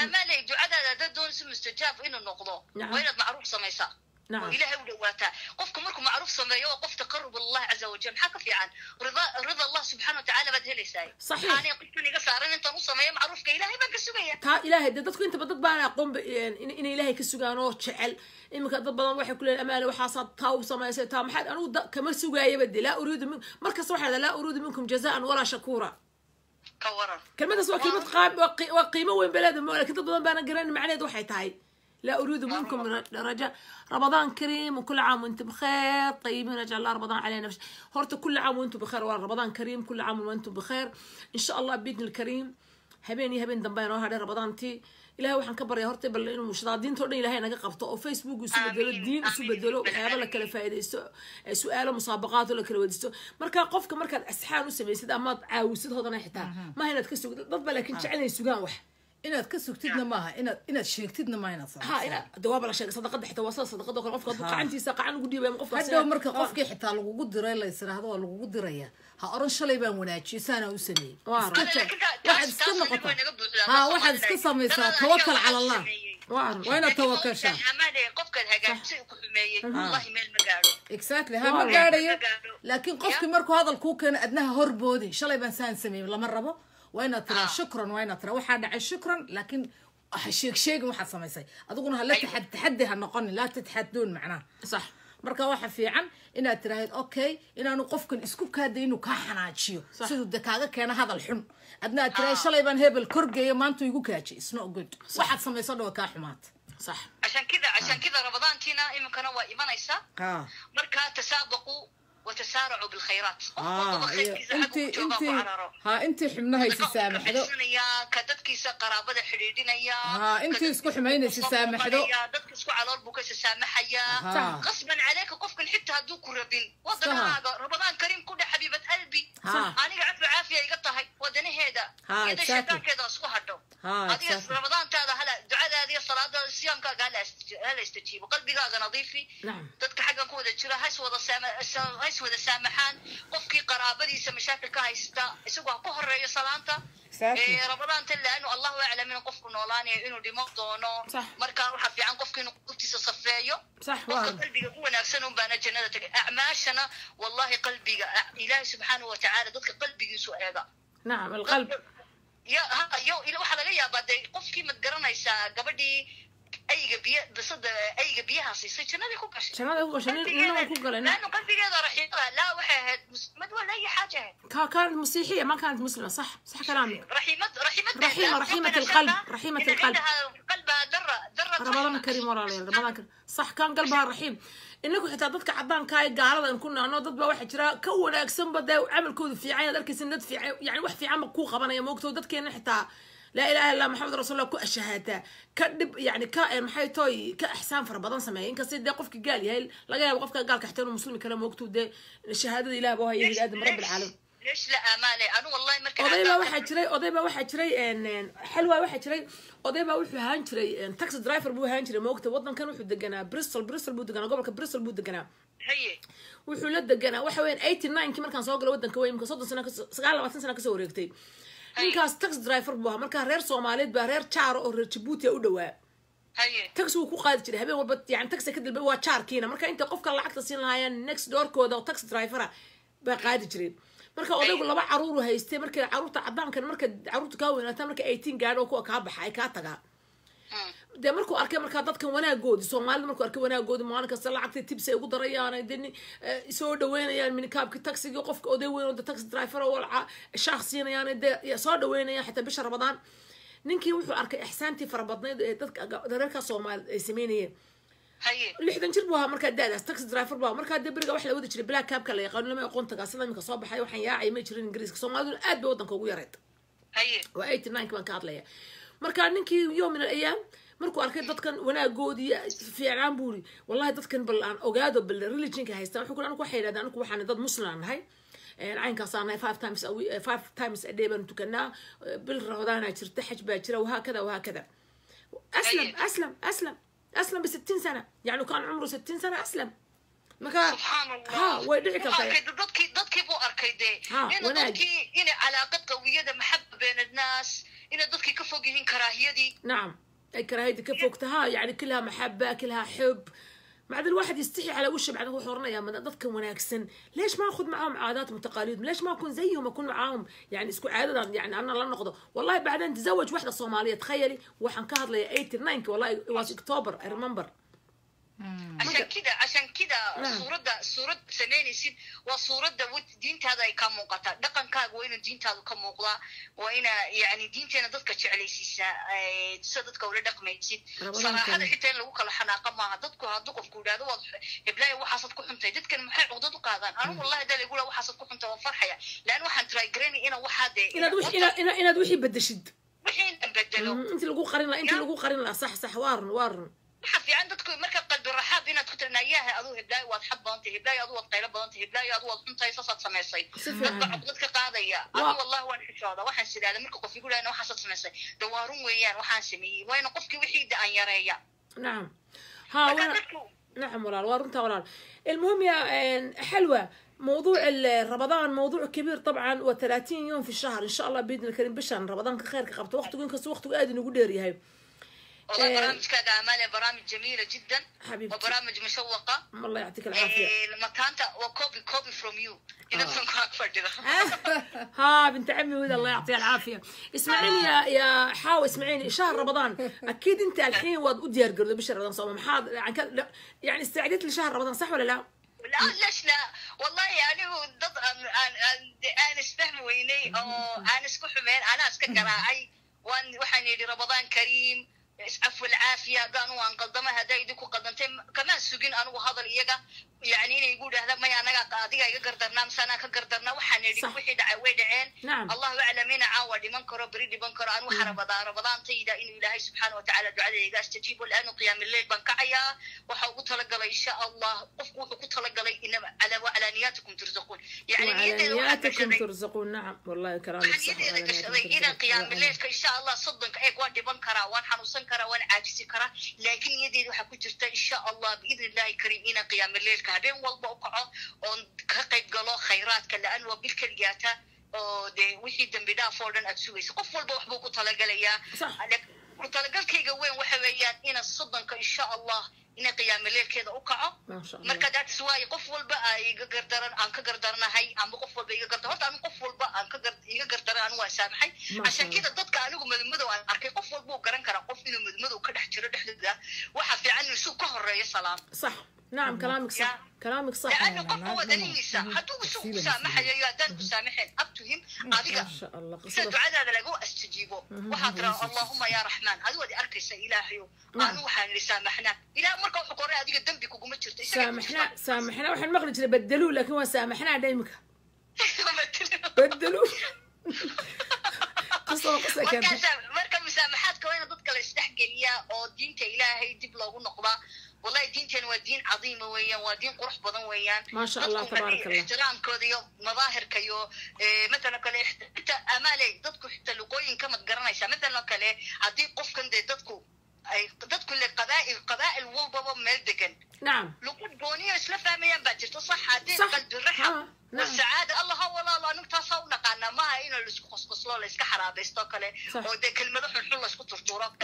amalay ducadaada dad doon si mustajaab inuu noqdo waa inaad macruuf sameeysaa وإلهي ودواتا قفكم مركم معروف صميو وقف تقرب الله عز وجل حكى في عن رضا رضا الله سبحانه وتعالى بدها لي ساي صحيح انا قلت لي قصارين انت نص صميو معروف كإلهي بقى السوقيه تا إلهي ددتك انت بدد بانا قوم ان إلهي كسوقانو جعل امك دد بدن waxay ku leeyahay amaal waxa saad taa sameysay taa maxad anu kama sugaayay badi la uriidu markaas waxa la uriidu minkum jazaan wala shakura kawara kalmadaas waa kalmad qaab waa qiimo weyn balada laakiin dad badan baana garan macnaheed waxay tahay لا أريد منكم رجاء رمضان كريم وكل عام وأنتم بخير طيبين رجاء الله رمضان علينا هورتو كل عام وأنتم بخير ورمضان كريم كل عام وأنتم بخير إن شاء الله بإذن الكريم هبيني هبين دمبين وهذا رمضان تي إلهي وحن كبر يا هورتي بل إنه مش راضين تقولي إلهي أنا قفطه أو فيسبوك وسوء بدلو الدين وسوء بدلو وحيابا لك الفائدة سؤال ومسابقات ولك الوديستو مركا قفك مركا أسحان وسميسيد أما عاوسيد هذا ناحيتها ما هنا تكسوك ضد لكن شعلني سوقان واحد إنك كسوكتدنا معها إنك إنك شيكتدنا معنا صح ها إنك دواب على شيء صدقت حتى وصل صدقت وقال قفك قفك عندي ساق عن قدي بيم قفك هذا مركب قفك حتى لو قد رأي الله يصير هذا لو قد رأي ها أرنش لي بمناجي سنة وسنين واحد سكنا قطع ها واحد سكسم يصير توكل على الله وين توكل شيء قفك الهجاء والله ما المجاري إكساتلي هم المجاري لكن قفك مركب هذا الكوكن أدناها هربودي إن شاء الله بنسان سمين ولا مرة بقى وين ترى آه. شكرا وين ترى وحا دعي شكرا لكن شيك شيك وحا سميسي اظن هلا تحدي تحدي هالنقاني لا تتحدون معناه صح مركا واحد في عن ان ترى اوكي ان نقفكن اسكو كادي انه كحناجيو سدو دكاغا كان هذا الحن ادنا ترى آه. شلي بان هبل كرغي مانتو يغو كاجي اس نو جود واحد سميسو دو كحمات صح عشان كذا عشان كذا رمضان تينا يمكن هو ايمانيسا اه مركا تسابقوا وتسارعوا بالخيرات. آه. أنتي أنتي ها أنتي حمناها يسامح له. يا كدتك يس قرابة حريدين يا. ها أنتي يسكو حمينا يسامح له. يا كدتك يسكو على ربك يسامح يا. غصبا عليك قفك حتى هدوك ربين. وضنا هذا رمضان كريم كل حبيبة قلبي. أنا قعدت بعافية يقطعها ودنا هذا. هذا الشيطان كذا سكو هدو. هذه رمضان هذا هلا دعاء هذه الصلاة الصيام كا قال هلا استجيب وقلبي قاعد نظيفي. نعم. كدتك حقا كودا تشرها سودا سامح ودا سامحان قفكي قرابديسا مشاكلك هايستا اسوق ku horeeyo salaanta ee Ramadan tan laanu Allah wa'ala min qofku noolaanay inuu dhimo doono marka waxa fiican qofku inuu qulubtiisa safeeyo sax waa qalbiga ku wanaagsan oo baana jannada tagay a'maashana wallahi qalbiga Ilaahi subhanahu wa ta'ala dadka qalbigiisu eega naam qalb ya yo ila waxa laga yaabaa qofkii mad garanaysa gabadhii أي جبيه بصدق أي جبيها صيصي كنا ذي كوكش كنا ذي كوكش لأنه كوكلا لأنه قلبي هذا راح يطلع لا واحد مسلم ولا أي حاجة كا كانت مسيحية ما كانت مسلمة صح صح كلامك رحيمة رحيمة رحيمة رحيمة القلب رحيمة القلب قلبها درة درة رمضان كريم ورالي رمضان كريم صح كان قلبها رحيم إنكوا حتى ضدك عضان كاي قارض إن كنا أنا ضد واحد جرا كون أقسم بده وعمل كود في عين ذلك سند في يعني واحد في عمك كوخ أنا يوم وقته ضدك إن حتى لا إله إلا محمد رسول الله كو الشهادة كدب يعني كا محي توي كإحسان في رمضان سماعين كسيد قفك قال يا لقى قفك قال كحتى المسلم كلام وقته ده الشهادة إله بها هي بني آدم رب العالمين ليش لا مالي أنا والله مركب أضيبة واحد شري أضيبة واحد شري إن حلوة واحد شري أضيبة وحي هانشري إن تاكسي درايفر بو هانشري ما وقته وطن كان وحي دقنا بريستل بريستل بو دقنا قبل بريستل بو دقنا هي وحي لا دقنا وحي وين ثمانية وثمانين كمان كان سواق لودن كوي يمكن صدق سنة تسعة وثلاثين سنة كسو ريقتي إنك أستكس درايفر بوها مركها رير صوماليد بها رير شعر أو رير شبوتي أو دواء تاكس وكو قادي جري هبين والبت يعني تاكس كده البي وها شاركينا مركا أنت قفك الله عكت سين هاي النكس دور كودا وتاكس درايفرة بقادي جري مركا أضيق الله بع عروره هيستي مركا عروته عبام كان مركا عروته كاوي نتا مركا أيتين قالوا كوا كاب حاي كاتجا ده مركو أركي مركا ضدك وأنا جود سومال مركو أركي وأنا جود ما أنا كسر عكت تبسي يقود ريا أنا يدني يسود وين يعني من كاب كتاكس يقفك أضيق وين وده تاكس درايفرة والع شخصين يعني ده يسود وين يعني حتى بشر رمضان ننكي وحو أركي إحسانتي فربطني دادك دادك صومال سمينية هاي لحدا نجربوها مركا داداس تاكس درايفر بها مركا دبرقة واحدة ودا جري بلا كابكا اللي يقالون لما يقون تقاسلها منك صوب حي وحن ياعي ما يجرين إنجريزك صومال دول آد بوضنك وقويا ريد هاي وآيت الناين كمان كاد ليا مركا ننكي يوم من الأيام مركو أركي دادك وانا قودي في عام بوري والله دادك بالان أوقادو بالريليجنك هايستا وحو كل أنكو حيلا دا أنكو وحاني داد مسلم هاي العين كصانة five times أو five times أديبا تكنا بالرمضان عشرت حج باجرة وهكذا وهكذا أسلم أسلم أسلم أسلم بستين سنة يعني كان عمره ستين سنة أسلم مكان سبحان الله ها ويدعك الخير ضدك ضدك بو أركيدي إنه ضدك إنه علاقة قوية محبة بين الناس إنه ضدك كفوقهن كراهية دي نعم الكراهية دي كفوقتها يعني كلها محبة كلها حب بعد الواحد يستحي على وشه بعد هو حورنا يا من ضدك مناكسن ليش ما اخذ معاهم عادات وتقاليد ليش ما اكون زيهم اكون معاهم يعني اسكو عادة يعني انا لا نقضه والله بعدين تزوج وحده صوماليه تخيلي وحن كهض لي ثمانية وثمانين والله واز اكتوبر اي ريمبر عشان كده عشان كده صورتها صورت سنين يصير وصورتها ودينت هذا كم وقتها دقن كاغ وين دينت هذا كم وقتها وين يعني دينتنا ضدك شعلي سيسا تصدق ولا دقم يصير صراحة حتى لو كل حناقة ما ضدك هذوك في كل هذا بلاي وحصد كحن تجد كان محق وضدك هذا أنا والله ده اللي يقول وحصد كحن توفرح يا لأنه حنتراي جريني أنا واحد أنا دوحي أنا أنا دوحي بدشد وحين بدلو أنت اللي جو قرينا أنت اللي جو قرينا صح صح وارن وارن في عندك مركب قلب الرحاب هنا تخترنا إياها أذوه بلاي وأحب بنتي بلاي أذوه قيل بنتي بلاي أذوه حنتي صصت سماسي نطلع عبدك قاعدة يا أنا والله وأنا في شهادة واحد سلالة مركب قف يقول أنا وحصت سماسي دوارون ويان وحان سمي وين قفك وحيد أنيريا نعم ها وأنا نعم ولا وارون توران المهم يا حلوة موضوع الرمضان موضوع كبير طبعا وثلاثين يوم في الشهر إن شاء الله بإذن الكريم بشان رمضان كخير كقبت وقت وين كسر وقت وقاعد نقول ديري هاي والله برامج كذا أمانة برامج جميلة جدا حبيبتي وبرامج مشوقة الله يعطيك العافية مكانتها وكوبي كوبي فروم يو إذا ها بنت عمي ولد الله يعطيها العافية اسمعيني يا يا حاو اسمعيني شهر رمضان أكيد أنت الحين وديار قردو بشهر رمضان صوم محاضر يعني يعني استعديت لشهر رمضان صح ولا لا؟ لا ليش لا والله يعني هو ضد أنا أسفهم ويني أو أنا أسكحمين أنا أسككراعي وحن يدي رمضان كريم عفو العافية قانوا أن قدمها دايدك وقدمتين كمان سجين أنا وهذا الإيجا يعني يقول هذا ما يعني قاعدين يقدرنا مسنا كقدرنا وحنيدي وحيد عويد عين الله أعلمين عواد من كره بريد من كره أنا وحرب ضار رمضان تيدا إن إلهي سبحانه وتعالى دعاء يجاش تجيب الآن قيام الليل بنكعيا وحقول تلقى إن شاء الله أفقول تلقى إن على وعلى نياتكم ترزقون يعني نياتكم ترزقون نعم والله كرامة إذا قيام الليل إن شاء الله صدق أي قواد بنكره وان حنوصن كره وان عاجزي كره لكن يدي وحكوجرت إن شاء الله بإذن الله كريم إن قيام الليل habeen walba u kaco oo ka qayb galo khayraadka la aan waa bil kaliyaata oo de wixii dambi dhaaf oo dhan adsugayso qof walba wax buu ku talagalayaa ku talagalkayga weyn waxa weeyaan in saddanka insha Allah in qiyaam leelkeeda u kaco marka dad suwaay qof walba ay gardaran aan ka gardarnahay ama qof walba iga garto horta aan qof walba aan ka gard iga gardaran waa saamaxay ashan kida dadka anigu madmadow aan arkay qof walba uu garan kara qof inuu madmadow ka dhex jiro dhexdooda waxa fiican inuu ka horeeyo salaam صح نعم كلامك صح كلامك صح لأنه قوة دنيسة هدوء سوء سامحة يا دان سامحين أبتهم ما شاء الله دعاء هذا لقوا استجيبوا وحضرة اللهم يا رحمن هذا دي أركس إلهي أنوحا لسامحنا إلى أمرك وحقوري هذه الدنبك وقمت شرطة سامحنا سامحنا وحن المخرج اللي بدلوه لكن هو سامحنا دايمك بدلوه قصة وقصة كانت مركب مسامحات كوين ضدك لستحقيني أو دينك إلهي ديب لغو نقضى والله دينتين ودين عظيمة ويا ودين قرح بضن ويا ما شاء الله تبارك الله احترام كوديو مظاهر كيو إيه مثلا كله حتى أمالي ضدكو حتى لقوين كم تقرنايش مثلا كله عدي قف كندي ضدكو أي ضدكو القبائل قبائل وبابا ملدجن نعم لقود بونية شلفها ميان بجر تصح عدي قلب الرحم والسعادة الله والله الله نقطع صونك أنا ما هينا اللي سقص قصلا اللي سكحرا بيستقله ودك الملوح الحلو سقط الطرق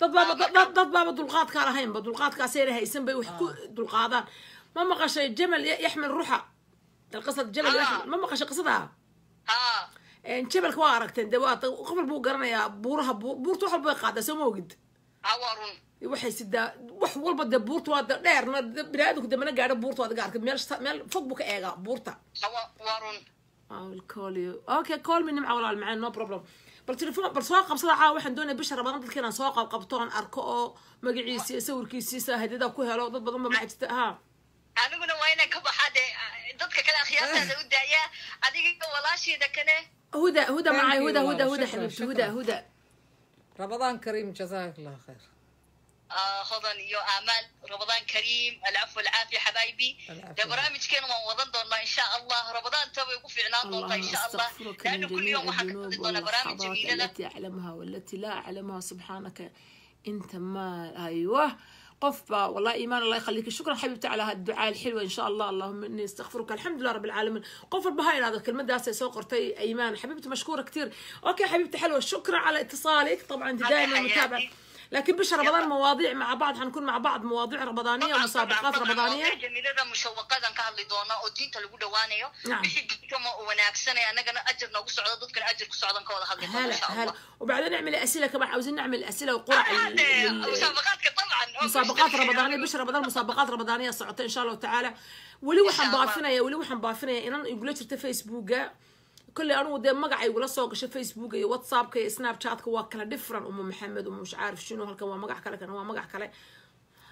ضباب دلقات كارهين بدلقات كاسيرها يسمى ويحكوا دلقادا ما مقاش الجمل يحمل روحه القصة الجمل يحمل ما مقاش قصدها إن جبل كواركتين دوات وقبل بوقرنا يا بورها بور تروح البقعة سمو قد عوارون يوحي سدا وح والبد دبور تواد نير ما بنادو كده منا قاعد بور تواد قاعد كده مالش مال فوق بك إيجا بورتا عوارون أو الكوليو أوكي كول من معورة المعين no problem بالتليفون بالسواقة بصراحة واحد دونا بشر بدن تذكرنا سواقة وقبطان أركو مقعي سي سور كي سي سهدي دا كوها لو ضد بدن ما معي تتها أنا قلنا وينك كبا حدا ضدك كلا خيارات هذا وده يا عديك والله شيء ده كنا هدى هدى معي هدى هدى هدى حبيبتي هدى هدى رمضان كريم جزاك الله خير خذا يا آمال رمضان كريم العفو والعافية حبايبي ده برامج كانوا موضن دونا إن شاء الله رمضان تو يوقف إعلان دونا إن شاء الله لأنه كل يوم واحد دونا برامج جميلة التي أعلمها والتي لا أعلمها سبحانك أنت ما أيوه قفبة والله إيمان الله يخليك شكرا حبيبتي على هالدعاء الحلوة إن شاء الله اللهم إني استغفرك الحمد لله رب العالمين قفر بهاي هذا الكلمة داسة سوقرتي أيمان حبيبتي مشكورة كتير أوكي حبيبتي حلوة شكرا على اتصالك طبعا أنت دائما متابعة لكن بش رمضان مواضيع مع بعض حنكون مع بعض مواضيع رمضانية ومسابقات رمضانية طبعا جميلة مشوقة كهاللي دونا ودينتا لوجو دوانيو نعم وناكسنا أنا كنا أجر نوقف سعودة ضد كنا أجر كسعودة كولا هذا هلا هلا وبعدين نعمل أسئلة كمان عاوزين نعمل أسئلة وقرع مسابقات طبعا مسابقات رمضانية بش رمضان مسابقات رمضانية صعدتين إن شاء الله تعالى ولو حنبافنا يا ولو حنبافنا يا إن يقولوا ترتفع فيسبوكا كل أنا وده مقعي ولا صوغ شوف فيسبوك يا واتساب كي سناب شات كواكلا ديفرن أم محمد أم مش عارف شنو هالكوا مقع كلا كان هو مقع كلا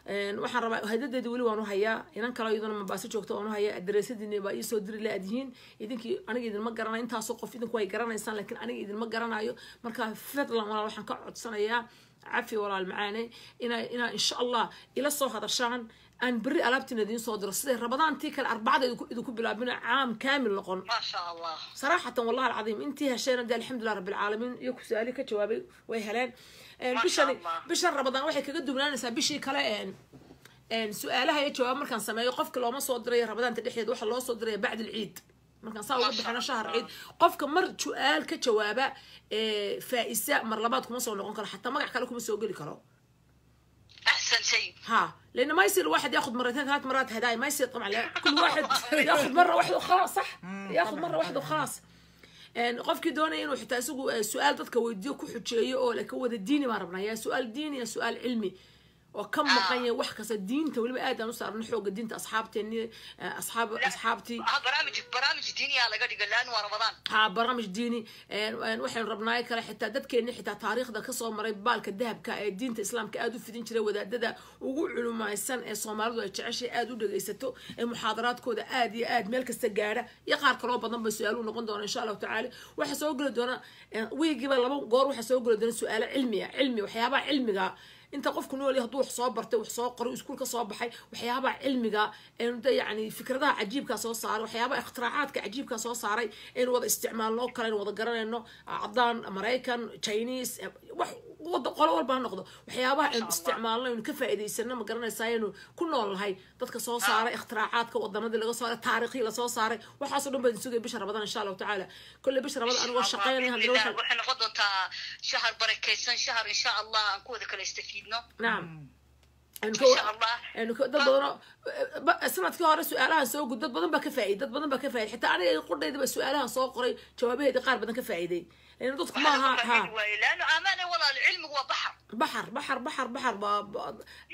نوح الربع هدد دولي وانو هيا إنن كلا يدون ما باسج وقت وانو هيا الدراسة دي نبأ يسودري لا أدين يدينك أنا جد المقرنا إنت هسقف يدينك واي قرنا إنسان لكن أنا جد المقرنا أيو مركا فترة ولا راح نقعد سنة يا عفي ولا المعاني إن إن إن شاء الله إلى الصبح هذا الشان أن بري قلبت ندين صادر الصدق رمضان تيك الأربعة إذا كنت بلعبنا عام كامل لقن ما شاء الله صراحة والله العظيم أنت هالشيء ده الحمد لله رب العالمين يكفي ذلك جوابي ويهلان بشر بشر رمضان واحد كقدو من الناس بشي كلام إن سؤالها يجوا مر كان سما يقف كل ما صادري رمضان تدحيد واحد الله صادري بعد العيد مر كان صار وضح أنا شهر عيد قف كمر سؤال كجوابه فائسة مر لبعضكم وصلوا لقن كلا حتى ما رح كلكم يسوقي الكلام أحسن شيء ها لأنه ما يصير الواحد ياخذ مرتين ثلاث مرات هدايا ما يصير طبعا كل واحد ياخذ مرة واحدة وخلاص صح ياخذ مرة واحدة وخلاص قفكي دوني إنه حتى يسوقوا سؤال dadka weydiyo ku xujeeyo oo la ka wada diini ma rabnaa yaa su'aal diini yaa su'aal cilmi oo ka maqan yahay wax kasta diinta waliba aadaan u saarno xooga diinta asxaabteeni asxaab asxaabti barnaamij barnaamij diini yaa laga dhiga laan waa Ramadan ha barnaamij diini waxaan rabnaa kala xita dadkeena xita taariikhda ka soo maray baalka dahabka ee diinta islaamka aad u fidin jiray wadaadada ugu culumaysan ee Soomaalidu ay jeceshay aad u dhageysato ee muhaadaraadkooda aad iyo aad meel kasta gaara iyo qaar kale oo badan bay su'aalo noqon doona insha Allah ta'ala waxa soo gali doona weegiba laba goor waxa soo gali doona su'aalo cilmiya cilmi waxyaaba cilmiga أنت قفكم نقول يهضوا وحصاب برتوا وحصاب قروا يسكون كصاب بحي وحيابة علمجا إنه ده يعني فكرة عجيب كصار صار وحيابة اختراعات كعجيب كصار صاري إنه وضع استعمال لوكال إنه وضع قرن إنه عضان أمريكان تشاينيز وح وضع قلوب بهالنقطة وحيابة استعمال إنه كفاءة دي سنة ما قرن ساينو كل نوع هاي ده كصار صار اختراعات كوضع مدة اللي صار تاريخي لصار صار وحصلوا بنسوق بشهر رمضان إن شاء الله تعالى كل بشهر رمضان أنا والشقيان هنروح وإحنا غضون تا شهر بركيسان شهر إن شاء الله أنكو ذكر يستفيد نعم إن شاء الله إنه كده بدنا ب سنة كهارة سؤالها سوق ده بدنا بكفاية ده بدنا بكفاية حتى أنا يقول لي ده سؤالها سوق قري جوابه ده قارب بدنا كفاية دي لأنه ضد ما ها لأنه أمانة والله العلم هو بحر بحر بحر بحر بحر ب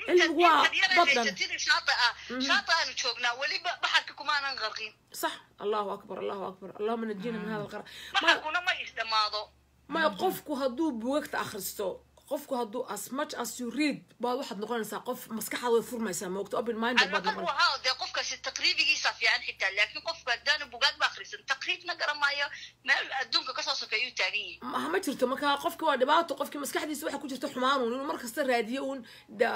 علم هو بدنا شاطئة شاطئة نشوفنا ولي بحر كمان نغرقين صح الله أكبر الله أكبر اللهم نجينا من هذا الغرق ما كنا ما يستماضوا ما يقفكوا هدو بوقت آخر ستو قفكو هادو as much as you read بعض واحد نقول نسا قف مسكحة وفورميسا موقت قبل ما يندب بعض نقول هاد قفكا ست تقريبي يصف يعني حتى لكن قفكا دان بوقات باخرس تقريبا نقرا مايا ما الدنيا قصص كيو تاني ما ما جرت ما كان قفكا وادبات وقفكي مسكحة دي سوحة كنت حمار ونقول مركز الراديون دا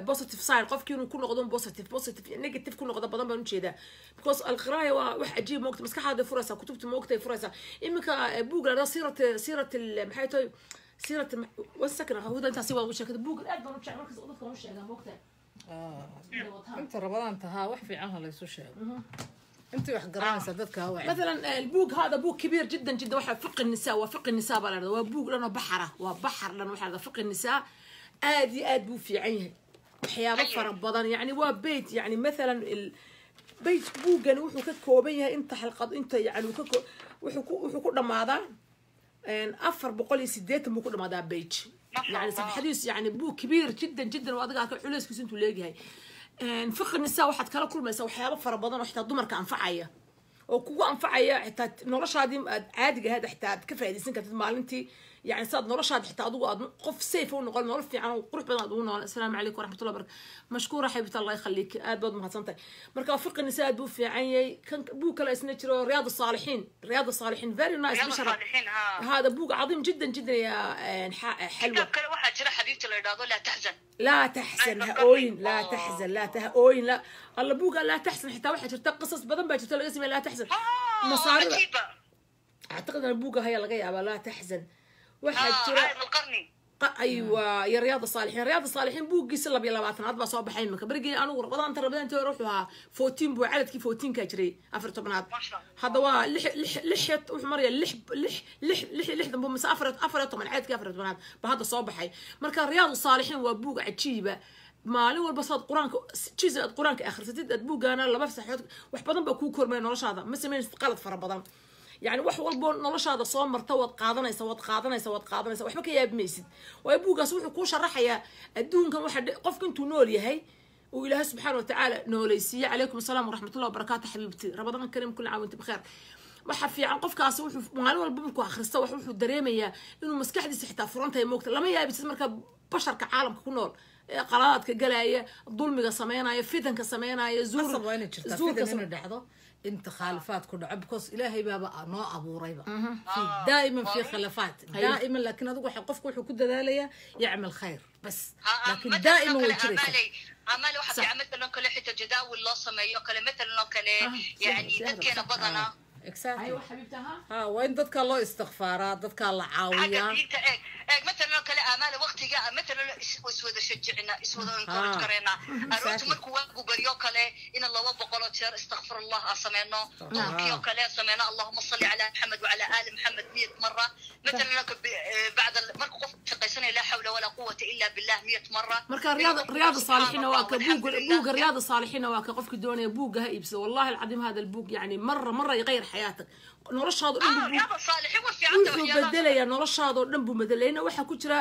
بوزيتيف ساين قفكي ونكون نقدون بوزيتيف بوزيتيف نيجاتيف كون نقدون بعض بنمشي ده because القراية واحد أجيب موقت مسكحة هذا فرصة كتبت موقت فرصة إمك بوجل سيرة سيرة المحيط سيرة الم... والسكنة هو ده أنت سوى وش كده بوجل قاعد بروح شعر مركز أوضتك وش شعر موقتها آه أنت رمضان تها وحفي عنها ليسو شعر أنت وح قران سددك هو مثلا البوج هذا بوج كبير جدا جدا وح فق النساء وفق النساء بلده وبوج لأنه بحرة وبحر لأنه بحر فق النساء ادي ادو في عينها حياه فرب بدن يعني وبيت يعني مثلا ال... بيت بوغان وحو ككوبيها انت حلقه انت يعني وحو وحو كدمادا ان أربعمية وثمانية وستين مو كدمادا بيت يعني صفحديس يعني بو كبير جدا جدا وادغا كخليسكوس انتو ليغاي ان فقر النساء واحد كلا كلميسا وحيابه فربدن وحتى دمرك انفعايا oo kugu anfacaya xitaa noloshaadii aad caadiga ahayd xitaa aad ka faa'iideysan kartid maalintii yani saad noloshaad xitaa adigu aad qof safe u noqon nolol fiican oo qurux badan aad u nool assalaamu calaykum warahmatullahi wabarakaatuh mashkuura xaybta allah yakhliik aad baad mahadsantahay marka fiqni saad buu fiican yahay kan buu kala isna jiro riyaad saalihiin riyaad saalihiin very nice bishara hada buug cadiim jiddan jiddan ya xalwa kale waxa jira xadiidka la yiraahdo la tahzan لا تحزن هؤين لا تحزن لا تهؤين لا الله بوقا لا تحزن حتى واحد شفت قصص بدن بقى شفت الاسم لا تحزن مصاري اعتقد ان بوقا هي لقيها لا تحزن واحد شفت القرني ايوه يا رياض الصالحين رياض الصالحين بوقي سلب يلا بعثنا عاد بصوب حين مك برقي انا رمضان ترى بدنا نروحوها فوتين بو عدد كي فوتين كاجري أفرتبنات هذا وا لح لح لحت وحمر يا لح لح لح لح لح ذنب مسافرت أفرت ومن عدد كي أفرتبنات بهذا صوب حي مركا رياض الصالحين وبوق عجيبة ما لو البساط قرانك تشيز قرانك آخر ستيد بوق أنا لا بفتح حياتك وحبضن بكوكر ما نورش هذا مثل ما استقالت في رمضان يعني wax walba noloshaada soo marta wad qaadanaysa wad qaadanaysa wad qaadanaysa waxba ka yaabmaysid way buugaas wuxuu ku sharaxaya adduunkan waxa qofka intuu nool yahay oo ilaahay subxaanahu wa ta'aala noolaysiiyo alaykum assalaam wa rahmatullahi wa barakaatuh xabiibti rabadana kareem kullu caawinta bixir waxa fiican qofkaas wuxuu maalin walba markuu akhristo wax wuxuu dareemayaa inuu maskaxdiisa xitaa furantahay moogta lama yaabis marka basharka caalamka ku nool qalaadka galaya dulmiga sameeynaya fidanka sameeynaya zuur zuurka inuu dhaxdo انت خلافات كل عبكوس الهي بابا نوع ابو ريبه في دائما في خلافات دائما لكن ادو حقفك وحو كداليا يعمل خير بس لكن دائما وجري عمل واحد عمل كل حته جداول لو سميو كلمه مثلا كله يعني دكينا بدنا ايوه حبيبتها ها وين ددك الله استغفارات ددك الله عاويا مثلا كله امال وقتي مثلا اسود شجعنا اسود انكورج كرينا اروت مركو وغبريو كله ان الله بقولو جير استغفر الله اسمينا توكيو كله اسمينا اللهم صل على محمد وعلى ال محمد مية مره مثلا بعد مركو قف شقيسنا لا حول ولا قوه الا بالله مية مره مركا رياض رياض الصالحين واك بوق بوق رياض الصالحين واك قفك دوني بوقها يبس والله العظيم هذا البوق يعني مره مره يغير حياتك نورش هذا رياض الصالحين وفي عنده بدليا نورش هذا دنبو مدلينا waxa ku jira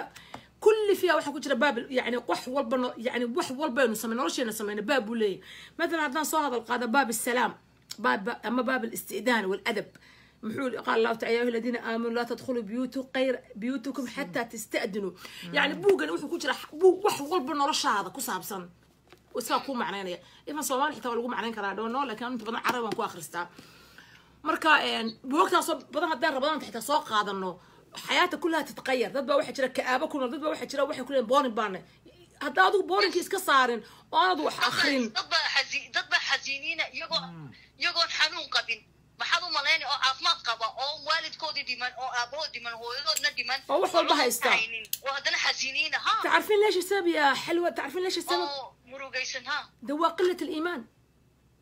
kulli fiya waxa ku jira baab yani wax walba yani wax walba inuu sameeyo nolosheena sameeyo baab u leeyahay madan hadaan soo hadal qaada baab salaam baab ama baab al-istidaan wal-adab muxuu qaal laabta ayay ladina aamanu la tadkhulu biyutu qayr biyutukum hatta tasta'dinu yani buugan wuxuu ku jira wax walba noloshaada ku saabsan waxa ku macnaynaya ifa Soomaali xitaa lagu macnayn karaa dhoono laakiin inta badan Carab aan ku akhristaa marka buugta soo badan hadaan rabadaan xitaa soo qaadano حياتك كلها تتغير ضد واحد جرا كآبة كنا ضد واحد جرا واحد كلهم بورن بارن هذا عضو بورن كيس كصارن وأنا ضو آخرين ضد حزين ضد حزينين يقعد يقعد حنون قبين ما حضو ملاني أو عظمات قبا أو والد كودي ديمان أو أبوه ديمان هو يقعد نديمان أو حول بها يستعين وهذا حزينين ها تعرفين ليش السبب يا حلوة تعرفين ليش السبب أو مروجيسن ها دوا قلة الإيمان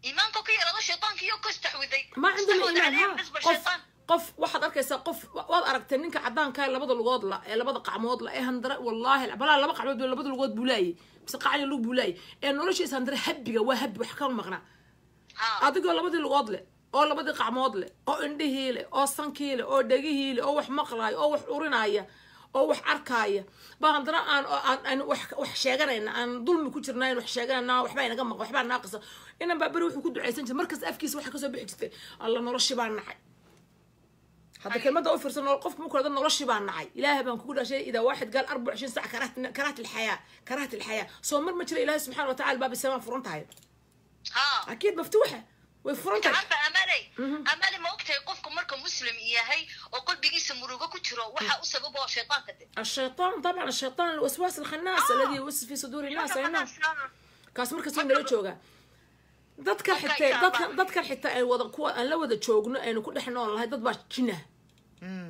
إيمان كوكي رضا الشيطان كي يكستحوذي ما عندهم إيمان ها قف قف واحد أركيسة قف واد أركت إنك عدان كان لبض الواد لا لبض قعمود لا إيه هندرة والله بلا لبض قعمود ولا لبض الواد بولاي بس قاعد يلوب بولاي إنه ليش إيه هندرة هب جوا هب وحكاهم مغنى أديك ولا لبض الواد لا أو لبض قعمود لا أو عندي هيل أو سانكيل أو دقي هيل أو وح مقلاي أو وح أوريناية أو وح أركاية بهندرة أن أن وح وح شجرين أن ظلم كتيرنا وح شجرنا وح بينا جمع وح بينا ناقصة إنا بروح وكده عايزين مركز أفكيس وح كسب بحكي الله نرشي بعنا هذا كلمة ده أوفر سنة وقفت ممكن هذا نرشي بقى النعي إلهي بقى كل شيء إذا واحد قال أربعة وعشرين ساعة كرهت كرهت الحياة كرهت الحياة صمر ما تشري إلهي سبحانه وتعالى باب السماء فرونت هاي ها أكيد مفتوحة وفرونت عارفة أمالي أمالي ما وقتها يقفكم مركم مسلم إياهي وقل بيجيس مروجكوا ترى وحق سببه الشيطان كده الشيطان طبعا الشيطان الوسواس الخناس الذي يوسوس في صدور الناس هنا كاسمر كاسمر لو تشوجا dadka xitay dadka dadka xitay ay wada ku aan la wada joogno aynu ku dhex nool lahayd dad baa jinah mm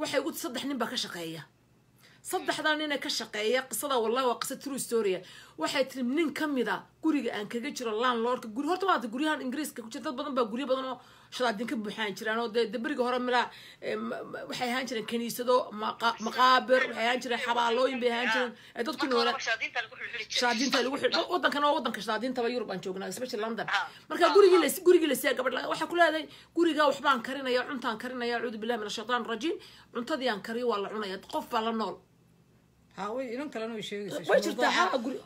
waxay ugu tiri saddex nin baa ka shaqeeya saddexdan nin ka shaqeeya qisada wallahi waa qisada true story waxay tiri nin kamida guriga aan kaga jiro landlordka guri horta waa guriyahan ingiriiska ku jira dad badan baa guriyo badan oo shadaadin ka buuxaan jiraan oo dabariga hore mala waxay ahaan jireen kaniisado maqaabir waxay ahaan jireen xabaalooyin bay ahaan jireen dadku noolaa shadaadinta lagu xidho wadankan oo wadanka shadaadinta ba Yurub aan joognaa especially London marka guriga guriga la sii gabadh waxa ku leedahay guriga waxbaan karinaya cuntaan karinaya a'uudu billahi minash shaytaan rajiim cuntadii aan kariyo waa la cunaya qof baa la nool هاوي إنهم كلامه يشيء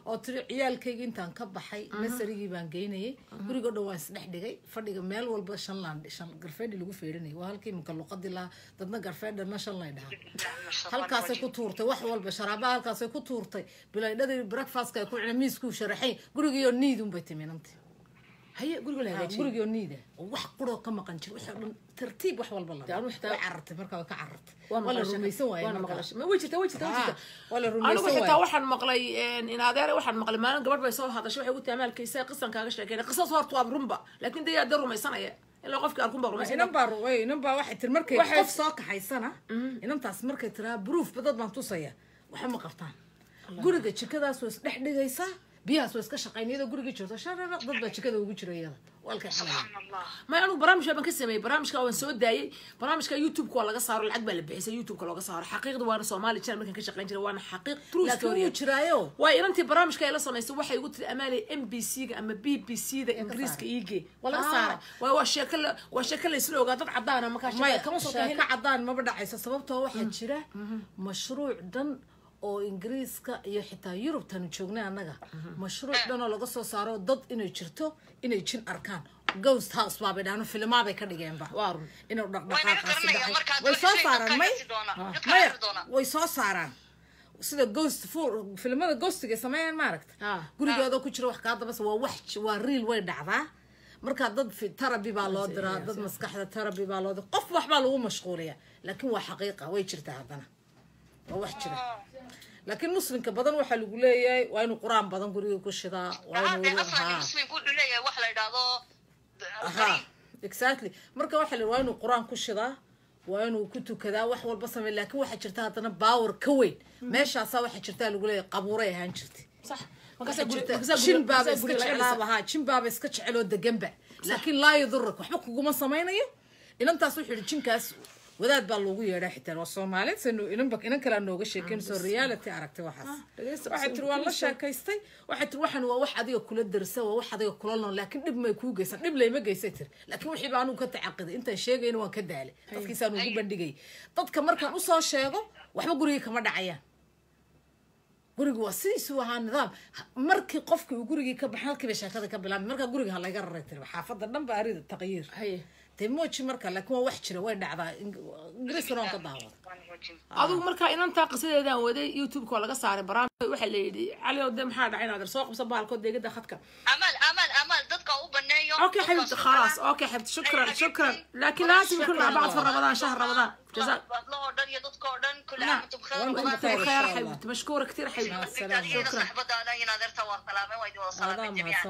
أو ترى عيال كي إنت أنك بحي مسرجي بان جيني قولي قدر واس نحدي فدي مال والبشان لاند شان قرفان اللي جو فيرني وهالكي مكلوقات دي لا تدنا قرفان ده نشان لاند هالكاس كطورتي واحد والبشرابة هالكاس كطورتي بلا يدري بركفاس كي يكون عميس كوش رحين قولي يو نيدهم بيتمين أنت هي قولي لا قولي يو نيده واحد قرو كم قنش واحد ترتيب واحد والله يعني محتاج عرت بركة وكعرت ولا رومي سوا يعني مقلش ما وجهته وجهته ولا رومي سوا أنا وجهته واحد مقلي إن هذا واحد مقلي ما أنا قبل بيسوي هذا شو حيقول تعمل كيسة قصة كاغش لكن قصة صار طواب رمبا لكن ده يقدر رومي سنة يا إلا قفك أكون برومي سنة نبى روي نبى واحد تمركي قف ساق هاي سنة نبى تعس مركي ترى بروف بدأت منتصية وحمق قطان قرقة كذا سويس نحن جيسة بيها سويس كشقين هذا قرقة شو تشرر ضد كذا وجهته يلا سبحان الله ما يعني برامج بان كسمي برامج كا وان سو داي برامج كا يوتيوب كو لغا صار العقبه لبحيسه يوتيوب كا لغا صار حقيقه وانا سومالي كان مكان كشقلين جرا وانا حقيق ترو ستوري جرايو واي انت برامج كا لا سميسه waxay ugu tir amaali M B C ga ama B B C da ingiriiska iigi wala saara waa waa sheekal waa sheekal isla ogaadad cadaan ma ka sheekay kan soo tahay ka cadaan ma badhacaysa sababtoo waxa jira mashruuc dan oo ingiriiska iyo xitaa Yurub tan joognaa anaga mashruuc dano laga soo saaro dad inay jirto inay jin arkaan ghost house baa badan filmaa bay ka dhigeenba waarun inuu dhaqdhaqaaq way soo saaraan may way soo saaraan sida ghost filmada ghostiga sameeyaan maaragta gurigooda ku jira wax ka daba waa wax waa real way dhacdaa marka dad fi therapy baa loo diraa dad maskaxda therapy baa loo diraa qof wax baa lagu mashquuliyaa laakiin waa xaqiiqa way jirtaa hadana ووحشة، لكن مسلم كبدن واحد يقول لي وين القرآن بدن قريه كل شيء ذا وين أصلاً المسلم يقول لي واحد هذا ها exactly مركب واحد وين القرآن كل شيء ذا وين كتب كذا واحد والبصم لكن واحد شرتها تنا باور كوين ماشي عصا واحد شرتها يقول لي قبوريها انشرتي صح شن باب اسكتش على هاد شن باب اسكتش على ده جنبه لكن لا يضرك وحبك وما صمينيه إن أنت أصلح الجن كاس وداد باللوجية رحتنا والصومالي إنه إنبك إنك لا نوجش كن سريالة تعرفت واحد واحد تروح الله شاكيستي واحد تروح أنا وواحد يو كل الدرس وواحد يو كل الله لكن نب ما يكون جيسان نب لا يمجي ستر لكن وحي بعنو كتعقد أنت شيء جين وكدالة تذكي سانو جوب بديجي تذكر مركان وصار شيغه وحبوا قريه كمان عيان قريه وصير سوى هالنظام مركي قفك وقريه كبحال كبش هذا كبلام مركا قريه هلا يقرر ترى حافظ النبى أريد التغيير تموت مركا لكن واحد شروا دعوة إنجليز كانوا كضاوض. عضو مركا إن أنت قصيدة ده وده يوتيوب كولا قصار برامج واحد اللي عليه قدام حاد عين هذا ساق بصباح الكود جدا خدك. أمل أمل أمل ضد قوبة نيوم. أوكي حبيبتي خلاص أوكي حبيبتي شكرا شكرا لكن لازم يكون مع بعض في رمضان شهر رمضان. جزاك الله خير يا ضد قوردن كل عام وأنتم بخير. وأنتم بخير حبيبتي مشكورة كثير حبيبتي. شكرا.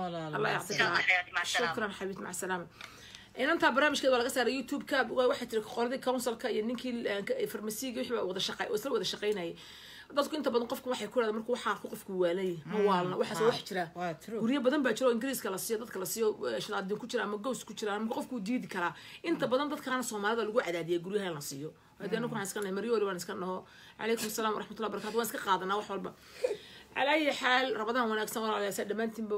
الله يعطيك العافية. شكرا حبيبتي مع السلامة. إن أنت برامج كده ولا قصير يوتيوب كاب واحد ترك خالد كونسل كا ينكي فرمسيجي وحبا وده شقي وصل وده شقينا هي بس أنت بدن قفكم واحد كورة دمركوا واحد قفكم وعليه موالنا واحد سوى حجرة وريا بدن بيشرو إنجليز كلاسية ضد كلاسية شلاد دين كتير عم جوز كتير عم قفكم جديد كلا أنت بدن ضد كان الصومال اللي قاعد عادي يقولوا هاي لاسيو هذا نكون عسكرنا مريول وعنسكرنا عليكم السلام ورحمة الله وبركاته وانسك قاعدنا وحول على أي حال رمضان وأنا أكسر على سد دمنتين ب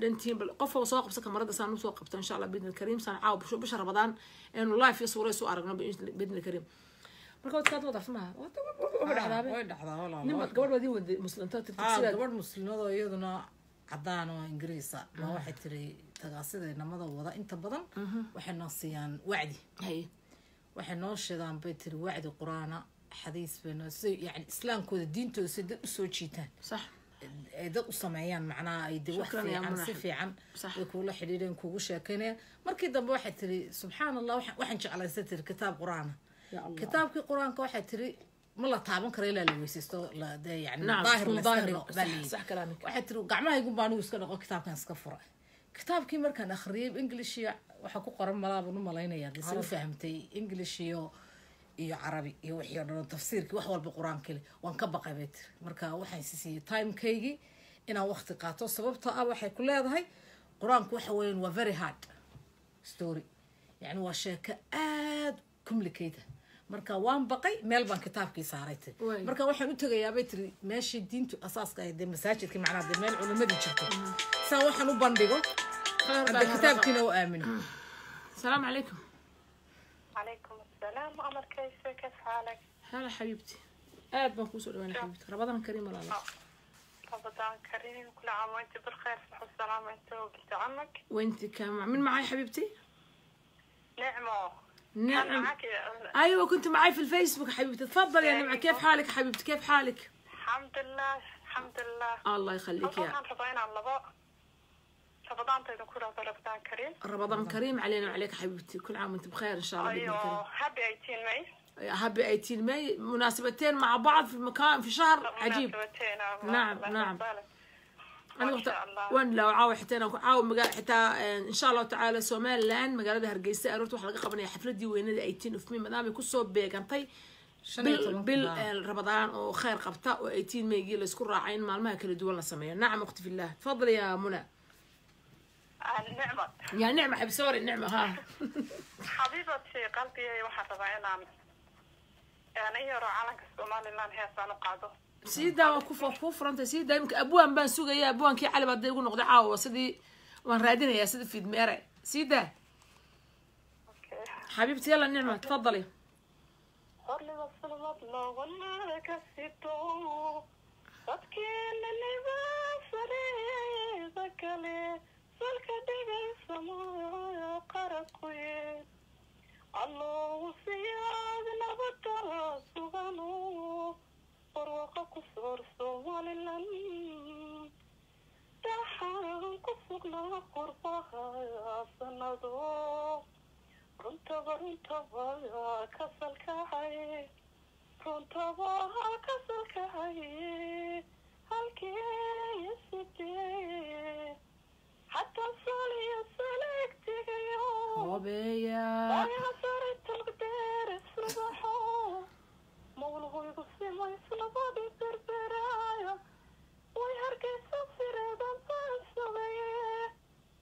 دنتين بالقفة وساق بسكة مرة سنة وساق بتن إن شاء الله بإذن الكريم سنة عاو بشو بشر رمضان إنه لايف يصور يسوق أرقنا بإذن الكريم بركوا تكاد وضع فمها وين حذابي وين حذابي والله نمت قبل بدي ودي مسلم تات تفسير قبل مسلم هذا يدنا عدان وإنجليزا ما واحد تري تقصيده إن ماذا وضع أنت بدن واحد ناصيان وعدي هي واحد ناش دام بيت الوعد القرآن حديث بينه يعني إسلام كود دين توسد سوتشيتان صح ده الصمعيان معناه يدي واحد عن صفي عن يقول حديدين كوجشة كنا مركي ده واحد تري سبحان الله واحد واحد شغله ستر كتاب قرآن كتاب كقرآن كواحد تري ما لا تابن كره لا لويسيستو لا ده يعني ظاهر ظاهر بالي صح كلامك واحد ترو قعمها يقوم بانو اسك دقو كتابكان اسك فره كتابكي markan akhriib inglishiya waxa ku qoran malaab uu maleynaya qisir fahamtay inglishiyo iyo carabi iyo wixii dhan tafsiirkii wax walba quraankii waan ka baqay beet marka waxaan siisay time-kaygi inaan waqti qaato sababtoo ah waxay ku leedahay quraanku waxa weyn waa very hard story يعني waa sheeko aad complicated marka waan baqay meel baan kitaabkii saaray marka waxaan u tagayaa beetri meeshii diintu asaaska ay de masaajidka macnaha de meel culimadu jirto saa waxaan u bandhigo hada kitaabkiina oo aamino salaam alaykum alaykum السلام عمر كيفك كيف حالك؟ هلا حبيبتي قاعد بنقوس وانا حبيبتي رمضان كريم ولا لا؟ رمضان كريم وكل عام وانت بالخير صحة وسلامة انت وبنت عمك وانت كمان مين معاي حبيبتي؟ نعمة نعم معاكي ايوه كنت معاي في الفيسبوك حبيبتي تفضلي يا نعمة كيف حالك حبيبتي كيف حالك؟ الحمد لله الحمد لله الله يخليك يا رمضان على الله رمضان طيب كل رمضان كريم رمضان كريم علينا وعليك حبيبتي كل عام وانت بخير ان شاء الله ايوه هابي ثمانية عشر ماي هابي ثمانية عشر ماي مناسبتين مع بعض في مكان في شهر عجيب نعم نعم انا وقت وان لو عاوي حتى انا عاوي مقال حتى ان شاء الله تعالى سومال لان مقالده هرجيسه اروت وحلقه قبنيه حفلتي وينده ثمانية عشر اوف مي مدام يكون سو بيغنتي بال رمضان وخير قبطه و18 ماي لا اسكو راعين مالمها كلا دوله سميه نعم اختي في الله تفضلي يا منى النعمة يا نعمة حب سوري النعمة ها حبيبتي قلبي واحد ربعين يعني يرى عنك الصومالي لان هي صانو قاعدو سيدا وكوفا كوفر انت سيدا يمكن ابوها مبان سوق يا ابوها كي على بعد يقول نقضي عاوة سيدي وان رادين يا سيدي في دميري سيدا اوكي حبيبتي يلا النعمة تفضلي خلي وصل الله ولا كسيتو صدقي اللي بصري ذكري Thank you. حتى صالي صالك تجيو وبيا صارت القدر صباحو مولغو يقصي ما يصلبا بالبرايا ويهركي صفر دمطان صبايا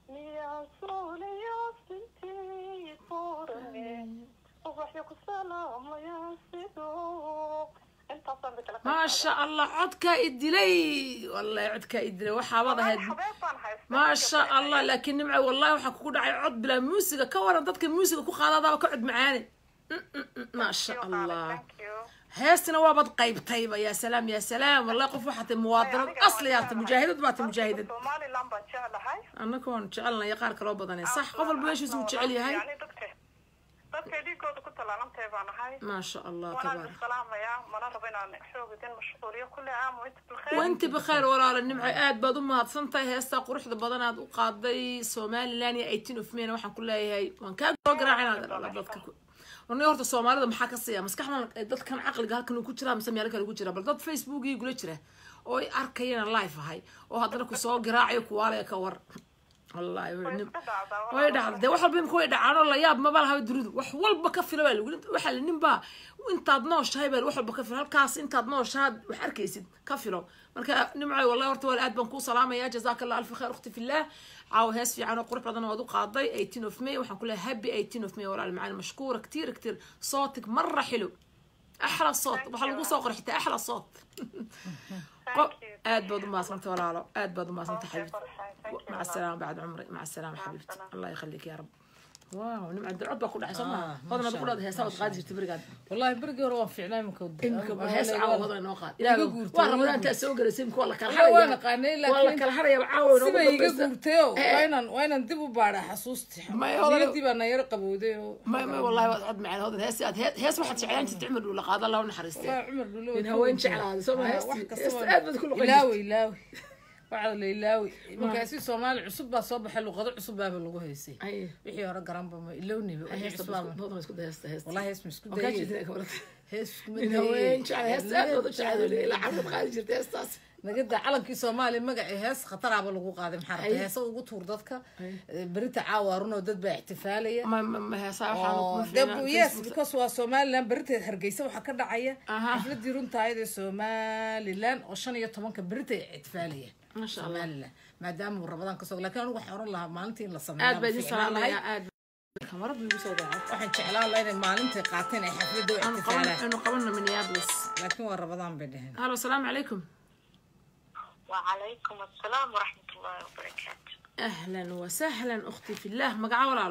ميا صالي يا سنتي فورني وبحيك السلام يا سيدو ما شاء الله عدك إدلي والله عدك إدلي وحابضها ما شاء الله لكن معي والله وحكون عد بلا موسيقى كورا ضدك الموسيقى كو خلاص وقعد معاني ما شاء الله هاستنا وابد قيب طيبة يا سلام يا سلام والله قف واحد مواطن أصليات مجاهدة بات مجاهدة أنا كون شعلنا يا قارك ربضني صح قبل بلاش يسوي شعلي هاي ما شاء الله تبارك وانت بخير وراء النمعة قاعد بضمها تصنطي هسه قروحد بضناد وقاضي سومالي لاني ايتين وفمين وحن كلها هي وان كان راعينا ضدك وني هورتا سوماليدا maxaa ka siya maskaxdan dadkan aqliga halkan uu ku jiraa mise meelka lagu jiraa bal dad Facebook iyo gula jira oo ay arkayeen live ahay oo hadana ku soo garaaciyo kuwaalay ka war والله يورني ويدعم ده واحد بيمكو يدعم والله ياب ما بالها يدرود وح والله بكفي له بالو واحد النبا وانت ضناش هاي بالو واحد بكفي هالكاس انت ضناش هاد وحركيسد كفي له مركا نمعي والله ورت والاد بنكو سلامه يا جزاك الله الف خير اختي في الله عاو هاس في عنا قرب بدنا وادو قاضي ثمانية عشر في ماي وحن كلها هبي ثمانية عشر في ماي ورا المعلم مشكوره كثير كثير صوتك مره حلو احلى صوت وحن لو صوغر حتى احلى صوت آد بضم ما صمت ولا لا آد بضم ما صمت حبيبتي مع السلامة بعد عمري مع السلامة حبيبتي الله يخليك يا رب واو نمع الدرب أقول حسنا هذا نقول هذا سوت غادي تبرقد والله برقد روح في إعلامي كود إمكم هسا عوض هذا نوقات لا والله أنت أسوق رسمك والله كالحرية والله قانيل والله كالحرية بعوض سبب يجيبوا تيو وين وين تبوا بعد حسوستي ما يهودي بنا يرقب وديو ما ما والله وقعد مع هذا هسا هسا واحد شعلان تتعمل ولا قاضي الله ونحرسته عمر لولو إن هو ينشعل هذا سوما هسا أبد كله لاوي لاوي بعض الليلاوي مكاسي سومالي عصب با صوب حلو قدر عصب با لوغو هيسي وخي هره غران با لوني وخي عصب با هضم اسكو دهسته والله اسم اسكو دهي هوين شعر هس أنا شعر لا عمري خارج جرت هس نجد علم كي سومالي مجا هس خطر على الوقوع هذا محاربة هس وقط هردتك بريت عوارنا ودت باحتفالية ما ما هس عارفة دبوا يس بكسوة سومالي لان بريت هرجيسة وحكرنا عيا حفلة ديرون تعيد سومالي لان عشان يطبعون كبريت احتفالية ما شاء الله ما دام رمضان كسوق لكن أنا وحورن لها مالتين لصمنا عاد بدي صلاة كم رب يسوده واحد شعلان الله إن معلمتي قاعدين يحفلوا دوي احتفاله إنه قبلنا من يابلس لكن هو رمضان بدهن. هلا السلام عليكم. وعليكم السلام ورحمة الله وبركاته. أهلا وسهلا أختي في الله مقعة ولا لا؟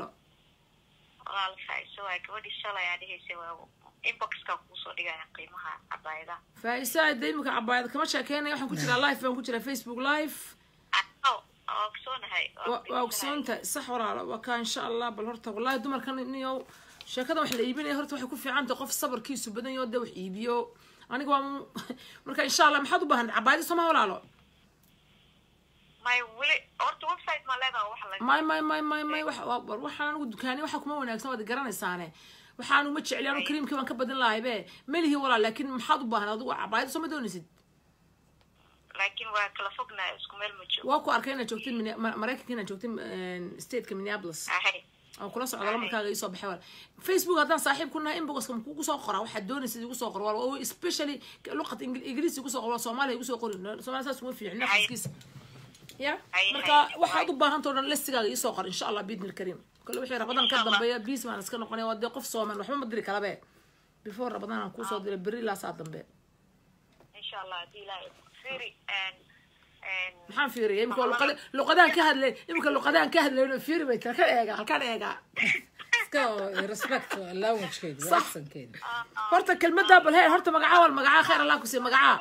والله خير سواك ودي إن شاء الله يعني هي سوا إنبوكس كوكوسو دي يعني قيمها عبايدة. فايساعد دايمك عبايدة كمان شاكينا يوحنا كنت على لايف وكنت على فيسبوك لايف. وأكسون هاي. وأكسون تا صح وراء وكان إن شاء الله بالهرطة والله دمر كان إنه شكله وحلي يبيني هرطة وحيكون في عام تقف الصبر كيسو بدنا يودي وحيبيو أنا قوام مركان إن شاء الله محدو بهن عبادي صمها ولا لا ما يولي هرطة ويب سايت ما لقى وحلا ما ما ما ما ما وح وروح أنا ودكاني وحكمه وناقصنا ودقرنا السنة وحنا ومتش علينا كريم كمان كبدنا لاعبين ملهي ولا لكن محدو بهن هذا عبادي صمها دونيسد لكن وكلا فوقنا اسكوميل مجو واكو أركينا جوتين من مراكي كنا جوتين ستيت كمنيابلس أهي أو كلاس على رمك هذا يصاب حوار فيسبوك هذا صاحب كنا إنبوكسكم كوكو صقرة واحد دون يصير كوكو صقرة أو especially لغة إنجل إنجليزي كوكو صقرة صومالي كوكو صقرة صومالي أساس مو في عنا خسكيس يا مركا واحد ضباهم تورن لسه قال يصقر إن شاء الله بإذن الكريم كل واحد رمضان كذب بيا بيس ما نسكن قناة ودي قف صومال وحنا ما أدري كلامه بفور رمضان أنا كوكو صادر بري لا ساعدنا بيا إن شاء الله دي لايف maxaan fiiriyay imka luqada luqadan ka hadlay imka luqadan ka hadlay inuu fiiri bay taa ka eega halkaan eega iska respect allah wajkeeda waxsankeeda horta kelmadda bal hay horta magaca wal magaca khayr allah ku sii magaca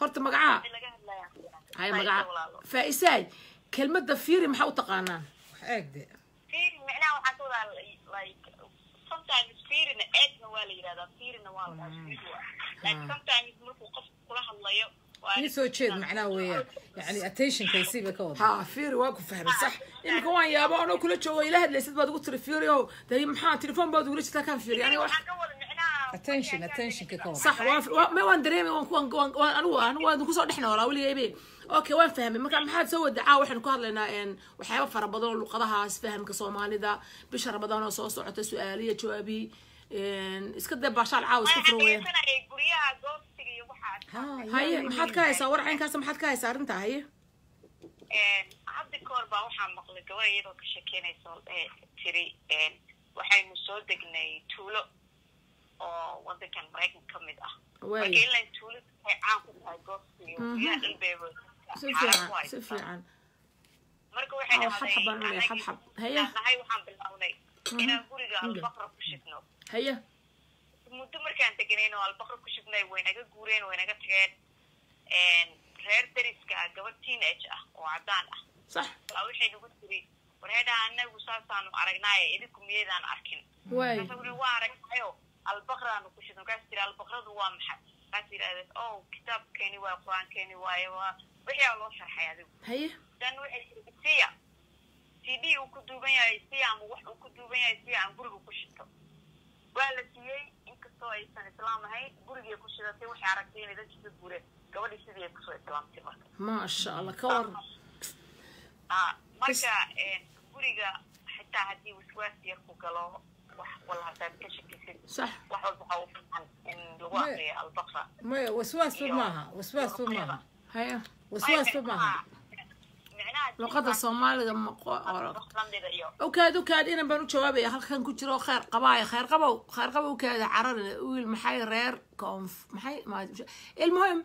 horta magaca hay magaca faaisay kelmadda fiiri maxaa u taqaanaan wax eegde fiiri macnaa waxa soo like sometimes fiiri na eegna waa la yiraahdaa fiiri na waa la yiraahdaa like sometimes markuu qof يسوي كذا معناه وياه يعني attention كيسيبه كود ها فيري واقف فهم صح يمكن وين يا أبا أنا كله شو إلهه اللي سيد بادو تري فيري أو تري محا تليفون بادو ليش تكان فيري يعني واحد attention attention كود صح وان ما وان دري ما وان وان وان أنا وان وان دكتور إحنا ولا ولي أبي أوكي وان فهمي ما كان محا تسوي دعاوى إحنا كهر لنا إن وحياة رمضان لقضاها فهم كصومالي ذا بيش رمضان وصوص وعطى سؤالية شو أبي إن إسكت دباشة العاوز كفروية هاي محد كايسة ورا عين كاسة محد كايسة أنت هاي عبد كوربا وحام مقلق وين وكشكينا يصل تري وحين مسود دقني تولو أو وده كان مريك مكمل أه وقيل لي تولو عاقل هالجوستي يا البيبل سفيان سفيان مركو وحين حب حب حب حب هيا هاي وحام بالأولي أنا أقول إذا البقرة كشتنا هيا مدة مركان تجيني نوال بخر كشفنا وينك جورين وينك تجين غير دريسكا جوتين إجا وعدانا صح أول شيء نقول تري وهذا أنا وصلنا وعرقنا يدكم يدان أركين بس أقول وعرق أيوه البخر أنا كشفنا كسر البخر دوام حد كسر هذا أو كتاب كاني وقرآن كاني وياه وحيا الله شرحه هذا هي لأنه السيا سيدي وكتبنا السيا موح وكتبنا السيا عن برج كشفنا ولا سيء إنكسر إنسان الإسلام هاي برجي كوشة تسوي حركتين إذا كنت بورة قبل يصير إنكسر الإسلام تبعك ما شاء الله كور آه مرجع برجع حتى هذه وسواس يخوك الله والله هذا كشكل صح واحد بحاول إن الواقع البقرة ما وسواس معها وسواس معها هيا وسواس معها لقد الصومال لما قرأت وكاد وكاد أنا بنو شبابي هل كان كتير خير قبايا خير قبوا خير قبوا وكاد عرر والمحاي رير كونف محاي ما المهم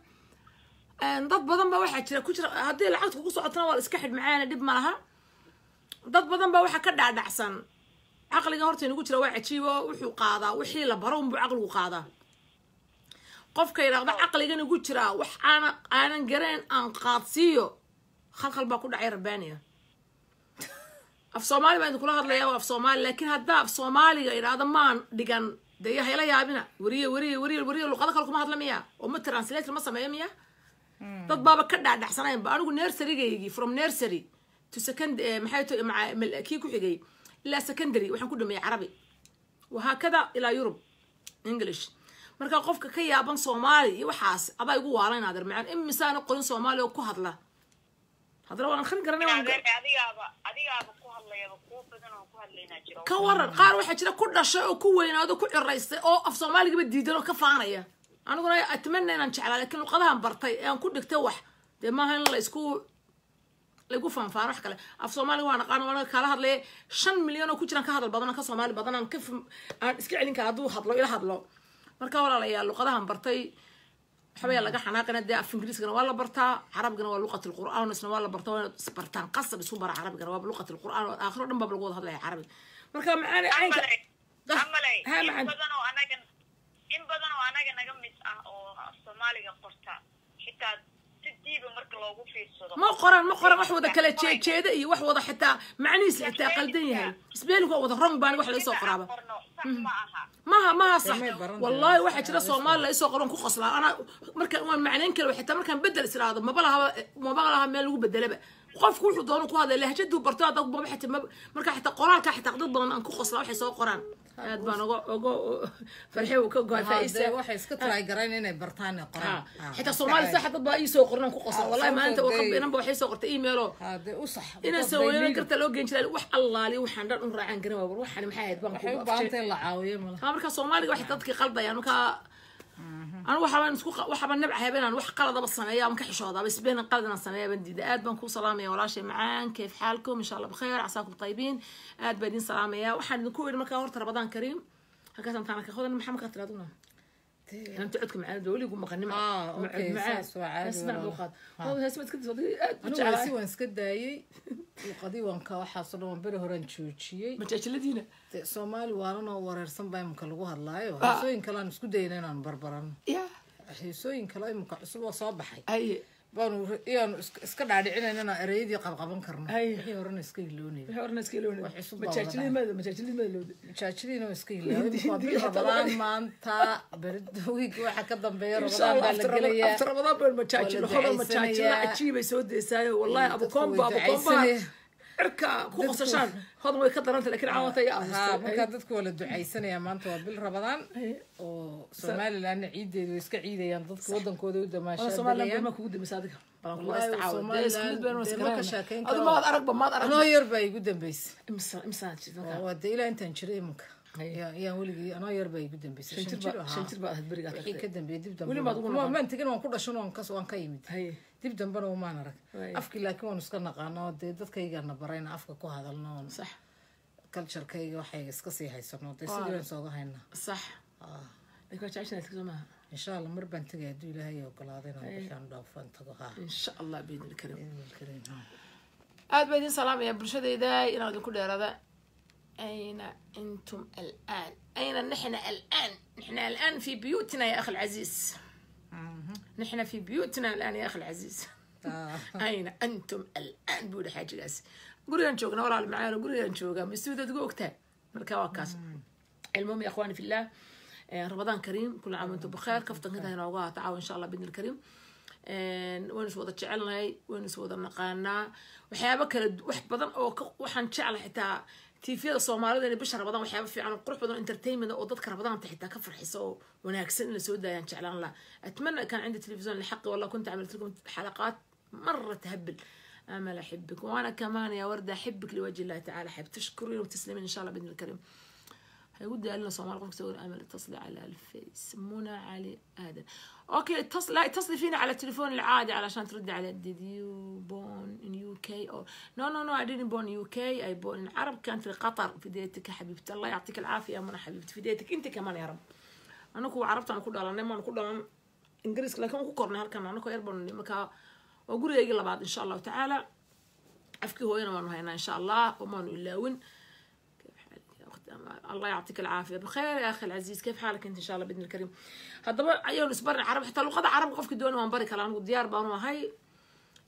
ضد بضم بواحد كتير كتير هذي العقد قصوا عطنا اسكحد معانا دب معها ضد بضم بواحد كدع دعسن عقلي قهرتني كتير واحد شيء وحي قاضا وحي لبروم بعقل وقاضا قف كي رغد عقلي قني كتير وح أنا أنا جرين أن قاضسيو خلق الباكو دعي ربانية أف صومالي ما يدخلها غير وأف صومالي لكن هدا أف صومالي غير هذا ما دكان ديا هيلا يا ابنا وري وري وري وري اللقطة خلقهم هذا لمية ومترانسليت المصر مية ضد بابا كدع دحسنين بقى أقول نيرسري جاي from nursery to second محيط مع ملكيكو حجي لا secondary وحنا كلهم يا عربي وهكذا إلى يوروب English. marka qofka ka yaaban Soomaali iyo waxaas aba igu waarayna adeer macaan in misaan qorin Soomaali oo ku hadla hadra waan xil garanay waan adigaaba adigaaba ku hadlayaba ku badan oo ku hadlayna jiro ka waran qaar waxa jira ku dhashay oo ku weynaado ku ciraystay oo af Soomaaliga ba diidan oo ka faanaya aniguna atmanna inaan jeclaa laakiin luqadahan bartay aan ku dhigtay wax de ma ahan la isku lagu faanfaaro wax kale af Soomaaliga waan aqaan waan kala hadlay shan milyan oo ku jiraan ka hadal badan ka Soomaali badan aan ka aan iska celin ka hadlo ila hadlo marka walaalayaal luqadahan bartay xabaya laga xanaaqana de af ingiriisgana waa la bartaa carabigana waa luqada quraanka isna waa la bartaa waa bartaan qasab isku bar carabigana waa luqada quraanka oo aakhiro dhanba lagu wada hadlay carabi marka macaan aynka amalay in badan oo anaga in badan oo anaga naga mid ah oo Soomaaliga qorta xitaa sidiiba marka loogu fiirsado ma qoran ma qoran wax wada kala jeejeeda iyo wax wada xitaa macniis xitaa qaldan yahay isbeelku wada rong baan wax la soo qoraaba ما ما صح والله واحد كذا صومال لا يسوقون كقصلا أنا مركب معنين كله حتى مركب بدل السرعة ما بلها ما بلها ما لو بدل بقى خوف كل حضانك وهذا اللي هجده برتاض أو ما حتى ما مركب حتى قرآن كحتى قدض أن كقصلا واحد يسوق قرآن هاد بانو جو جو فرحي وكوجا فايس واحد كتر يقرأني برتاني قرآن حتى صومال صح حتى بقى يسوق قرآن كقصلا والله ما أنت وقف أنا بروح يسوق تيميرو هذا وصح أنا سوينا كرت لوجين كلا وح الله لي وح نرد نرجع عن قريب وروح أنا محيط بانو مركز صومالي واحد تذكي قلبه يعني كا أنا وحبان نسوق وحبان نبع هيبنا نروح قلده بالصناعية ونكحش هذا بس بين قلدنا الصناعية بندي دقات بنكون سلامية ولا شيء معان كيف حالكم إن شاء الله بخير عساكم طيبين قاعد بدين سلامية وحن نكون مكاور رمضان كريم هكذا أنت أنا كأخذ أنا محمد كترادونا أنا تعودكم معنا دول يقوم مغني معه معه اسمع بوقات هذا اسمع كده صديق أنا سوين سكداي وقدي وانكوا حصلوا بره رنشوشية ما تأكل دينا سومال وارنا وارسم باي مكلوه هالله سوين كلام سكداينا عن بربران يا سوين كلام مكسلوا صباحي أي بانو يعني سكد عادينا أنا أريد يقاب قبنا كرنا هي ورنا سكيلوني هي ورنا سكيلوني ما تأكلين ماذا ما تأكلين ماذا تأكلينه سكيلوني رمضان ما أنت برد ويك وحكذا بير رمضان بالجلية أفطر رمضان بير ما تأكل خبر ما تأكل لا أشي بيسود يساوي والله أبو كومبا أبو كومبا أركا خصوصا هذا ما يقدر أنت لكن عوضة يا ها مكادتك ولا دعاء سنة يا مانتوا بالرمضان وسمال لأن عيد ويسك عيد ينضف ودن كود وده ما شاء الله سمال لما كود مساعدك والله استعود سمال بيرن وسكران هذا ما أدرك بما أدرك أنا يربي قدام بيس مس مساعد ودي إلى أنت نشري مك يا يا ولي أنا يربي قدام بيس شن تربى شن تربى هالبريقة قدام بيدي بدم ولي ما تقول ما أنت كنا ونقول شنو نقص ونقيم هي تبدأ برا وما نرك أفكر لكن ونسكرنا قناة ديت كيجرنا براينا أفكر كه هذا النون صح كل شركة وحي سقسي هاي سكنات يصيرون صادها هنا صح آه لكن عشان تكلمها إن شاء الله مربع تجدوا لهاي وكلادنا عشان ضافن تجها إن شاء الله بإذن الكريم بإذن الكريم عاد بعدين سلام يا برشاد إذا أنا أقول كل هذا أين أنتم الآن أين نحن الآن نحن الآن في بيوتنا يا أخي العزيز نحن في بيوتنا الآن يا أخي العزيز أين أنتم الآن بود حاجة جالس قولي نشوقنا وراء المعارض قولي نشوقها مستودة تقول وقتها مركواكاس المهم يا إخواني في الله رمضان كريم كل عام وأنتم بخير كفتن كده هنا وقاعد تعاون إن شاء الله بإذن الكريم ونسوا وضع شعلنا هاي ونسوا وضع نقالنا وحيابا كرد وح بدن أو وحن شعل حتى تيفير الصومالي اللي بشر رمضان وحيابا في عنا قروح بدن إنترتينمنت وضدك رمضان تحت كفر حسوا وناكسن السودة يعني شعلان لا أتمنى كان عندي تلفزيون الحق والله كنت عملت لكم حلقات مرة تهبل أمل أحبك وأنا كمان يا وردة أحبك لوجه الله تعالى أحب تشكرين وتسلمين إن شاء الله بإذن الكريم هيودي قال لنا صومال قومك تسوي أمل اتصلي على الفيس منى علي آدم أوكي اتصل لا اتصلي فينا على التليفون العادي علشان تردي على did you born in U K أو no no no I didn't born in U K I born in العرب كانت في قطر في ديتك حبيبتي الله يعطيك العافية يا منى حبيبتي في ديتك أنت كمان يا رب أنا كو عرفت أنا كو دارنا ما أنا كو دارنا إنجليزي لكن كو كورنا هالكلام أنا كو يربون مكا وأقول يجي لبعض إن شاء الله تعالى أفكي هو ينام هنا إن شاء الله وما نلاون كيف حالك يا أختي أمال الله يعطيك العافية بخير يا أخي العزيز كيف حالك أنت إن شاء الله بإذن الكريم هذا أيون سبرنا عرب حتى لو قضى عرب قف كدوان وانبرك على أنو ديار بانو هاي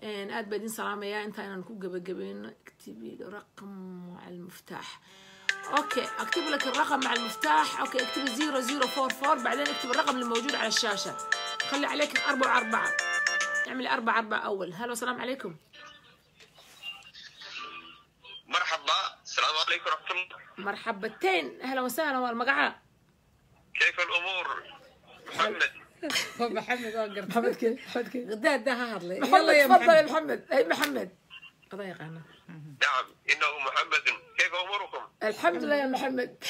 إن قد بدين سلامة يا أنت أنا نكون جب جبين اكتبي رقم مع المفتاح أوكي أكتب لك الرقم مع المفتاح أوكي اكتب زيرو زيرو فور فور بعدين اكتب الرقم اللي موجود على الشاشة خلي عليك أربعة أربعة اعمل أربعة أربعة أول هلا والسلام عليكم مرحبا السلام عليكم ورحمة الله مرحبتين أهلا وسهلا والمقعة كيف كيف الامور محمد؟ محمد وقر محمد كيف؟ محمد كيف؟ غداد دهار لي يلا يا محمد تفضل يا محمد. اي محمد ضيق انا. نعم انه محمد، كيف اموركم؟ الحمد لله يا محمد.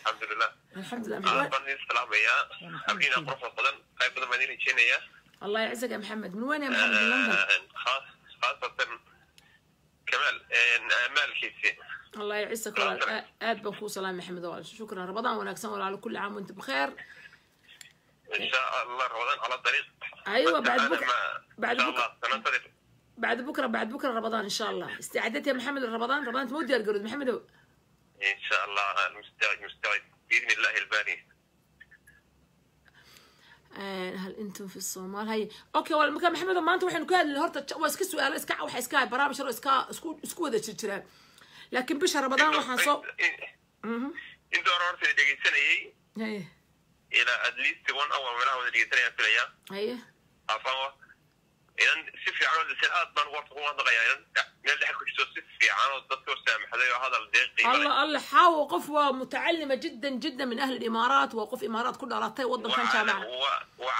الحمد لله الحمد لله. عرفني السلام يا حبينا قرفه قدم خايف من مدينه شينيا. الله يعزك يا محمد. من وين يا محمد؟ من لندن خاصه كمال امال كيسي. الله يعزك والله. اد بنكو سلام يا حمد والله. شكرا. رمضان وناكسان والله على كل عام وانت بخير ان شاء الله. رمضان على الطريق. ايوه بعد بكره بعد بكره بعد بكره بعد بكره رمضان ان شاء الله. استعدت يا محمد لرمضان؟ رمضان تموت يا القرود محمد. ان شاء الله مستعد مستعد باذن الله الباري. هل انتم في الصومال هي اوكي والله مكان محمد ما انتم وحنا كهل هورتا واسك سؤال اسك او حسكاي برامج اسكا اسكو اسكو هذا الشجره لكن بشهر رمضان وحنا صوب اها انت هورتا دقيقتين اي الى ادليست واحد او ولا دقيقتين يا اي عفوا إذا سيف يعانون السنة أضمن ورطقون هذا غيران من اللي حكوا كسو سيف يعانون الدكتور سامح هذا هذا الدقيق. الله الله حاو وقفوة متعلمة جدا جدا من أهل الإمارات ووقف إمارات كلها راتي وضم كان شامعة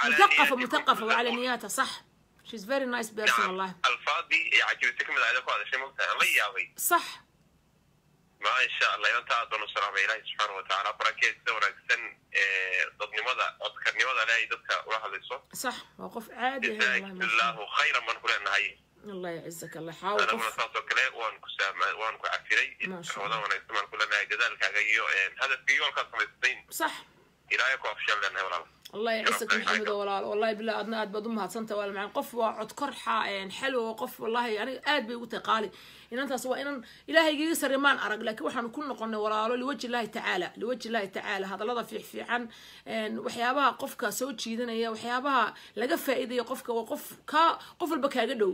مثقفة مثقفة وعلى نياتها صح. She's very nice person والله. الألفاظ دي يعجب تكمل عليك هذا شيء ممتع الله يعطي. صح. ما إن شاء الله ينتهى أدون السلام إلهي سبحانه وتعالى بركات دورك سن ضدني ماذا أذكرني ماذا لا يدك وراح هذا الصوت صح موقف عادي الله خيرا من كل نهاية. الله يعزك الله حاول أنا من صوتك كلي وأنك سامع وأنك عفيري وأنا وأنا يسمع كل نهاية جذلك عجيو هذا في يوم خمسة وستين صح إلهيك وأفشل لأنه وراء. الله يعزك محمد والله والله بالله أدنى أد بدمها صنته ولا مع قفوة عد كرحة يعني حلوة وقف والله يعني أد بيوتقالي إن أنت سواء إن إلهي يسر رمان أرق لك وحنا نكون نقولنا وراه لوجه الله تعالى لوجه الله تعالى هذا لضع في في عن وحيابها قفك سوت شيء ذن يا وحيابها لقفة إذا يقفك وقف كا قف البكاء قدو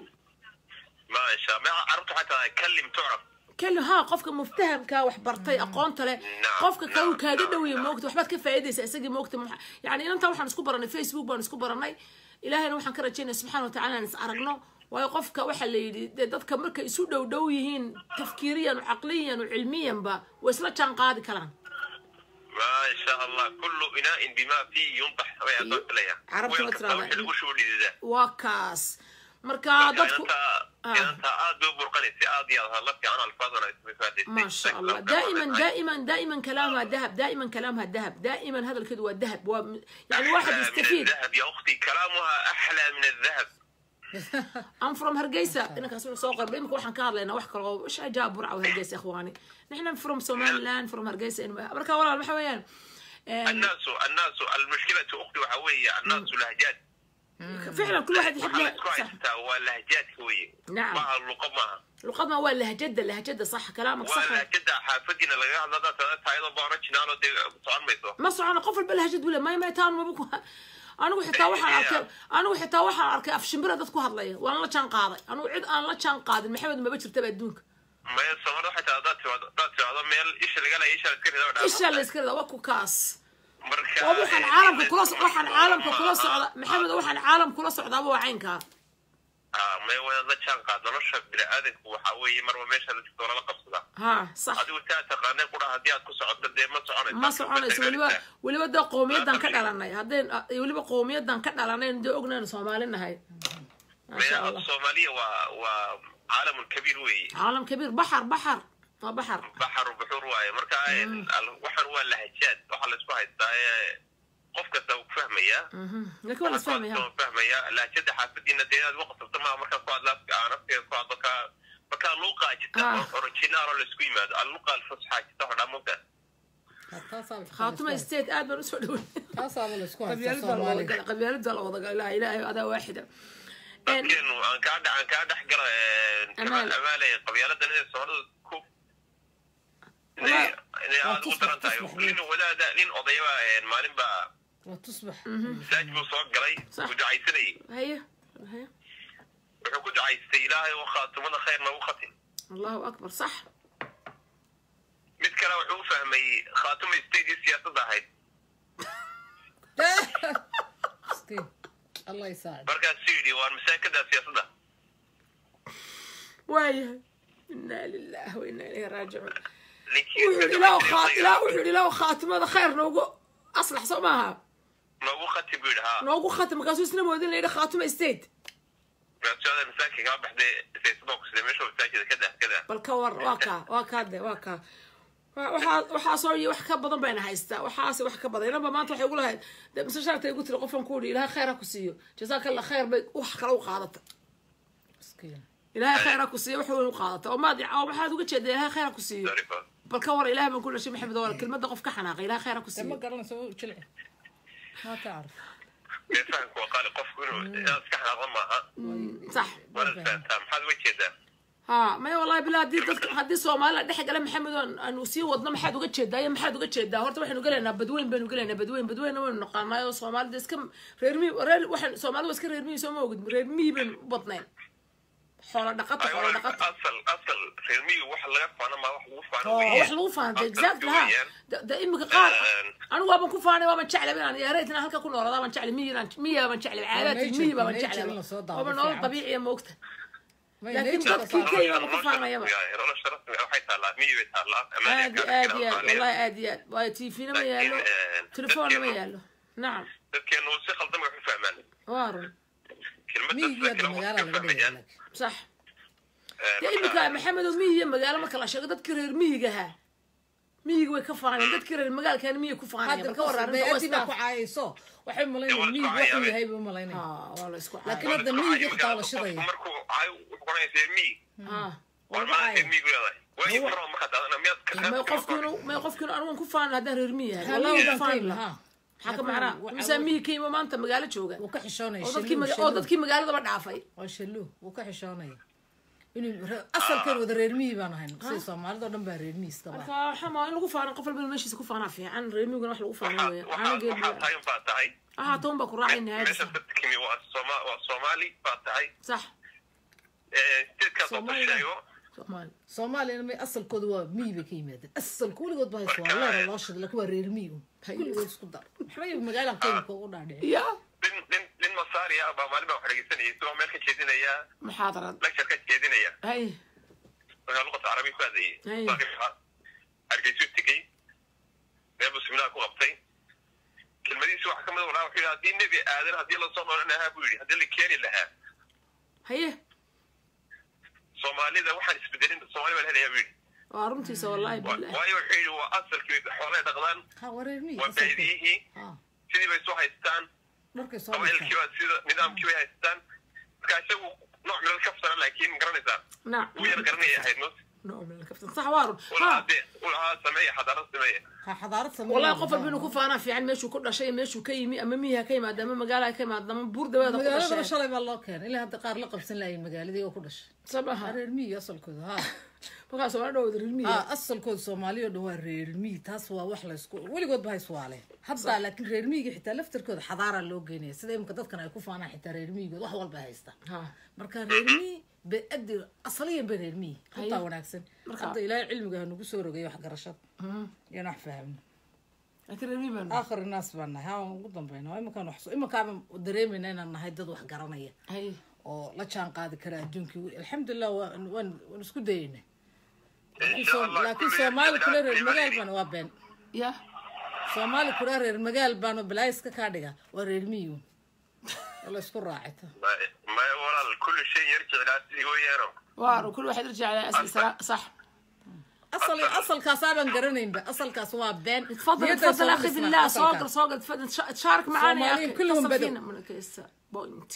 ما إن شاء ما عرفت حتى أكلم تعرف كله ها قفك مفتهم كا وحبرتي أقانتله قفك كا وكاجدو يموقت وحبات كيف فائدة سأسجل موقت يعني إن أنت وحنا نسكبر أنا فيسبوك بنسكبر أنا إلهي نوحنا كرتشين سبحانه وتعالى نسأرقنا ويقفك وحا اللي دادك مركا يسودوا ودويهين تفكيريا وعقليا وعلميا با وإسلا كان قاعد كلام ما إن شاء الله كل إناء بما فيه ينطح ويعطوك ليا عرفت وترابع وكاس مركا دادك أنت آد برقلتي آد يظهر لك عن الفاظنا ما شاء الله دائما دائما دائما كلامها الذهب دائما كلامها الذهب دائما هذا الكدوة الذهب يعني واحد يستفيد الذهب يا أختي كلامها أحلى من الذهب. I'm from Hargeisa. إنك أسمع صوغر بيمك وحن كارل أنا وحكر غو إيش أجاب برع وهرجيس يا إخواني. نحن from Somaliland from Hargeisa إنه أمريكا ولا المحويان. الناس الناس المشكلة أختي وحوية الناس لهجات. فعلا كل واحد يحب لهجته ولهجات هوية. نعم. مع اللقمة. اللقمة واللهجدة اللهجدة صح كلامك صح. واللهجدة حافظنا لغاية هذا تايلا بارتشنا له دي صعان ميتوا. ما صعان قفل باللهجد ولا ما يميتان ما بكو. أنا وحتى واحد أركب أنا وحتى واحد أركب أفشمبرة دتكو هضلية وأنا لا كان قاضي أنا وعد أنا لا كان قاضي المحمد ما بيصير تبع دونك. ما يصير واحد هذا توا هذا توا هذا ميل إيش اللي قاله إيش اللي كره ده ولا إيش اللي كره ده وكو كاس. وروح العالم ككلاس وروح العالم ككلاس على محمد وروح العالم ككلاس على أبو عينك. آه ما هو هذا كان قاضي أنا شفت بالعادة وحوي مرة ماشى للدكتور على قصده. ها صح. هذا وتأتى قرني قرأ هدية كوس عدد زي ما صعنا. ما صعنا سوي له واللي بده قومية دان كذا لنا هذين واللي بده قومية دان كذا لنا ندي أغنية صومالينا هاي. ما الصومالية وعالم كبير وي. عالم كبير بحر بحر ما بحر. بحر وبحور ويا مركا البحر هو اللهجات وحلا سباعي تاي. قفك سوق فهمية. لكن ولا فهمية. فهمية لا كده حاسدين دينا الوقت طبعا مركز صعد لا أعرف كيف صعد كا بكا لوقا كده أورجينا رول سكويم هذا اللوقا الفصحى كده ولا ممكن. خاطمة استيت آدم رسولون. خاصة ولا سكويم. قبيلة ولا قبيلة ولا لا إله هذا واحدة. لكن عن كذا عن كذا حجر كمان أمالي قبيلة دنيا صار كوب. ليه ليه هذا وترى تايو لين ولا دا لين أضيفه مالين بقى. وتصبح ساج بصوت قري ودعي سري هي هي وحكو دعي سيلاهي وخاتمنا خيرنا وختي الله أكبر صح مثل لو فهمي خاتم يستيجي السياسة ضحيت الله يساعد بركة السيدي والمساكد السياسة ده وايه إنا لله وإنا إليه راجعون لكن لا خاتم لا خاتم هذا خير نوقو أصلح صو معها. نوغو ختم بيرها. نوغو ختم كاسوسنا مودين ليه خاتم استيد. بس أنا مساكي كم بحدي فيسبوك سلمشوا مساكي كذا كذا. بالكور واقع واقع ده واقع. وح وحصوري وحكبض بينها هستا وحاسي وحكبض أنا ما أنت حيقولها ده بس شرط يقول تلقوا فن كوري لها خيرك وسيو جزاك الله خير بيك وحكروا قاعدته. مسكين. إلها خيرك وسيو وحولوا قاعدته وما أدري أو بحد وقت شد إلها خيرك وسيو. بالكور إلها من كل شيء محمد ولا كلمة دقف كحناقي إلها خيرك وسيو. لما قرنا سووا كل ما تعرف. يفهمك وقال قف كله كحنا ضمها. صح. ولا فهم حد وكذا. ها ما والله بلادي دك حد الصومال ده حق لما محمد أن وسيم وضم حد وقتش دايم حد وقتش ده هرت وحنا قلنا بدوين بنقولنا بدوين بدوين ونقال ما يصومال دس كم ريرمي ريل وحنا صومال وسكر ريرمي سومه وقد ريرمي ببطنين. حول دقت حول دقت. أصل أصل ريرمي وحلا يقف أنا ما وحوف أنا وياه. وحوف أنا إجازة ها ده إمك قال أنا وابا كوف أنا وابا نشعل بنا يا ريتنا هلك كنا رضا بنشعل مية مية بنشعل عائلات مية بنشعل وابا نور طبيعي ما وقته. لكن تكيكي وابا كوف أنا يا ما. رنا شرفني روحي تلا مية تلا. عادي عادي والله عادي عادي تليفون ما ياله تليفون ما ياله نعم. تذكر إنه سخل ضمن حوف أمان. وارن. كلمة تذكر صح. يا محمد مية مقالة ما كلا شغل تذكر مية مية وكفاني تذكر المقال كان مية كفاني. هذا كورة بيتنا كعايسو وحين ملايين مية وحين هاي بملايين. آه والله اسكوا. لكن هذا مية يقطع الشريعة. مركو عاي وقرنا يسمي. آه. والله يسمي قلنا. وين حرام خد أنا مية. ما يقفكن ما يقفكن أروان كفان هذا رمية. والله كفان. حكم معنا مسميه كي ما أنت مقالة شوقة وكحشانة أوضت كي مق أوضت كي مقالة ضبط عافية وشلو وكحشانة يعني أصل كانوا دريرمي بنا هن قصة ما هذا دم بريرمي طبعا حما نقف عن قفل بالمشي سقف عنا فيه عن ريرمي وقنا نروح نقف عنا عن جيب آه توم بكرة عين هذا مش بتكمي والصوما والصومالي باتعي صح تلك الصومالي صومالي صومالي أنا أصل كدوا مي بكيمة أصل كل قط بهاي صوالي الله شد لك بريرميهم كل قط صدر حبيبي مقالة كيم كورنا عليه يا لين لين لين مسار يا أبا مالي ما وحرق السنة سواء ما كنت شيدين يا محاضرة لك شركة شيدين يا هاي اللغة العربية هذه هاي أرجيسو تكي نبص منها كوابتين كلمة دي سواء كم دورها وحيلها دي نبي هذا هذي الله صنع لنا هابوري هذي اللي كيري لها هي صومالي ذا واحد يسبدلين الصومالي ولا هذي هابوري وارمتي والله بالله واي وحيل وأصل كبير حوالي دغلان وبعديه سيدي بيسوح يستان أو الكيوات سيد نظام كيوات يستان كأشوا نوع من الكفتة لكن قرنيزة نعم ويا القرنية هيدنوس نوع من الكفتة صح وارم والعادة والعادة سمية حضارة سمية حضارة سمية والله قفل بينه كوفة أنا في عين ماشي وكل شيء ماشي وكيمي أماميها كيما دام مقالها كيما دام بورد وهذا كل شيء مقالها ما شاء الله والله كان إلا هاد قار لقب سن لاين مقال ذي وكل شيء صباحا رمي يصل كذا بقى سؤال دو رمي آه أصل كود صومالي دو رمي تسوى وحلا سكول ولي قد بهاي سوالي حتى لكن رمي حتى لفتر كود حضارة اللوجينية سيدا يمكن تذكر كوفة أنا حتى رمي قد وحول بهايستا ها مركان رمي بقدر أصليا برمي حتى وناكسن حتى إلى علم جهنم بسورة جي وحق رشاد ينح فهم آخر الناس بنا ها قدام بينه إما كانوا حصو إما كانوا دريم إننا نهاي ضد وحق رمية هاي أو لا تشان قاعد كره الدنكي الحمد لله ون ون ونسكت دينه لكن سومال كلر المجال بانو بين يا سومال كلر المجال بانو بلايس ككاديا ورميو الله يشكر راعته ما يورا كل شيء يرجع لأسئلة ويرو وارو كل واحد يرجع على أسئلة صح أصل أصل كاسابن قرنين أصل كاسواب بين تفضل تفضل أخي بالله صاقر صاقر تفضل تشارك معنا يا أخي كلهم بدنا منك إسا بوينت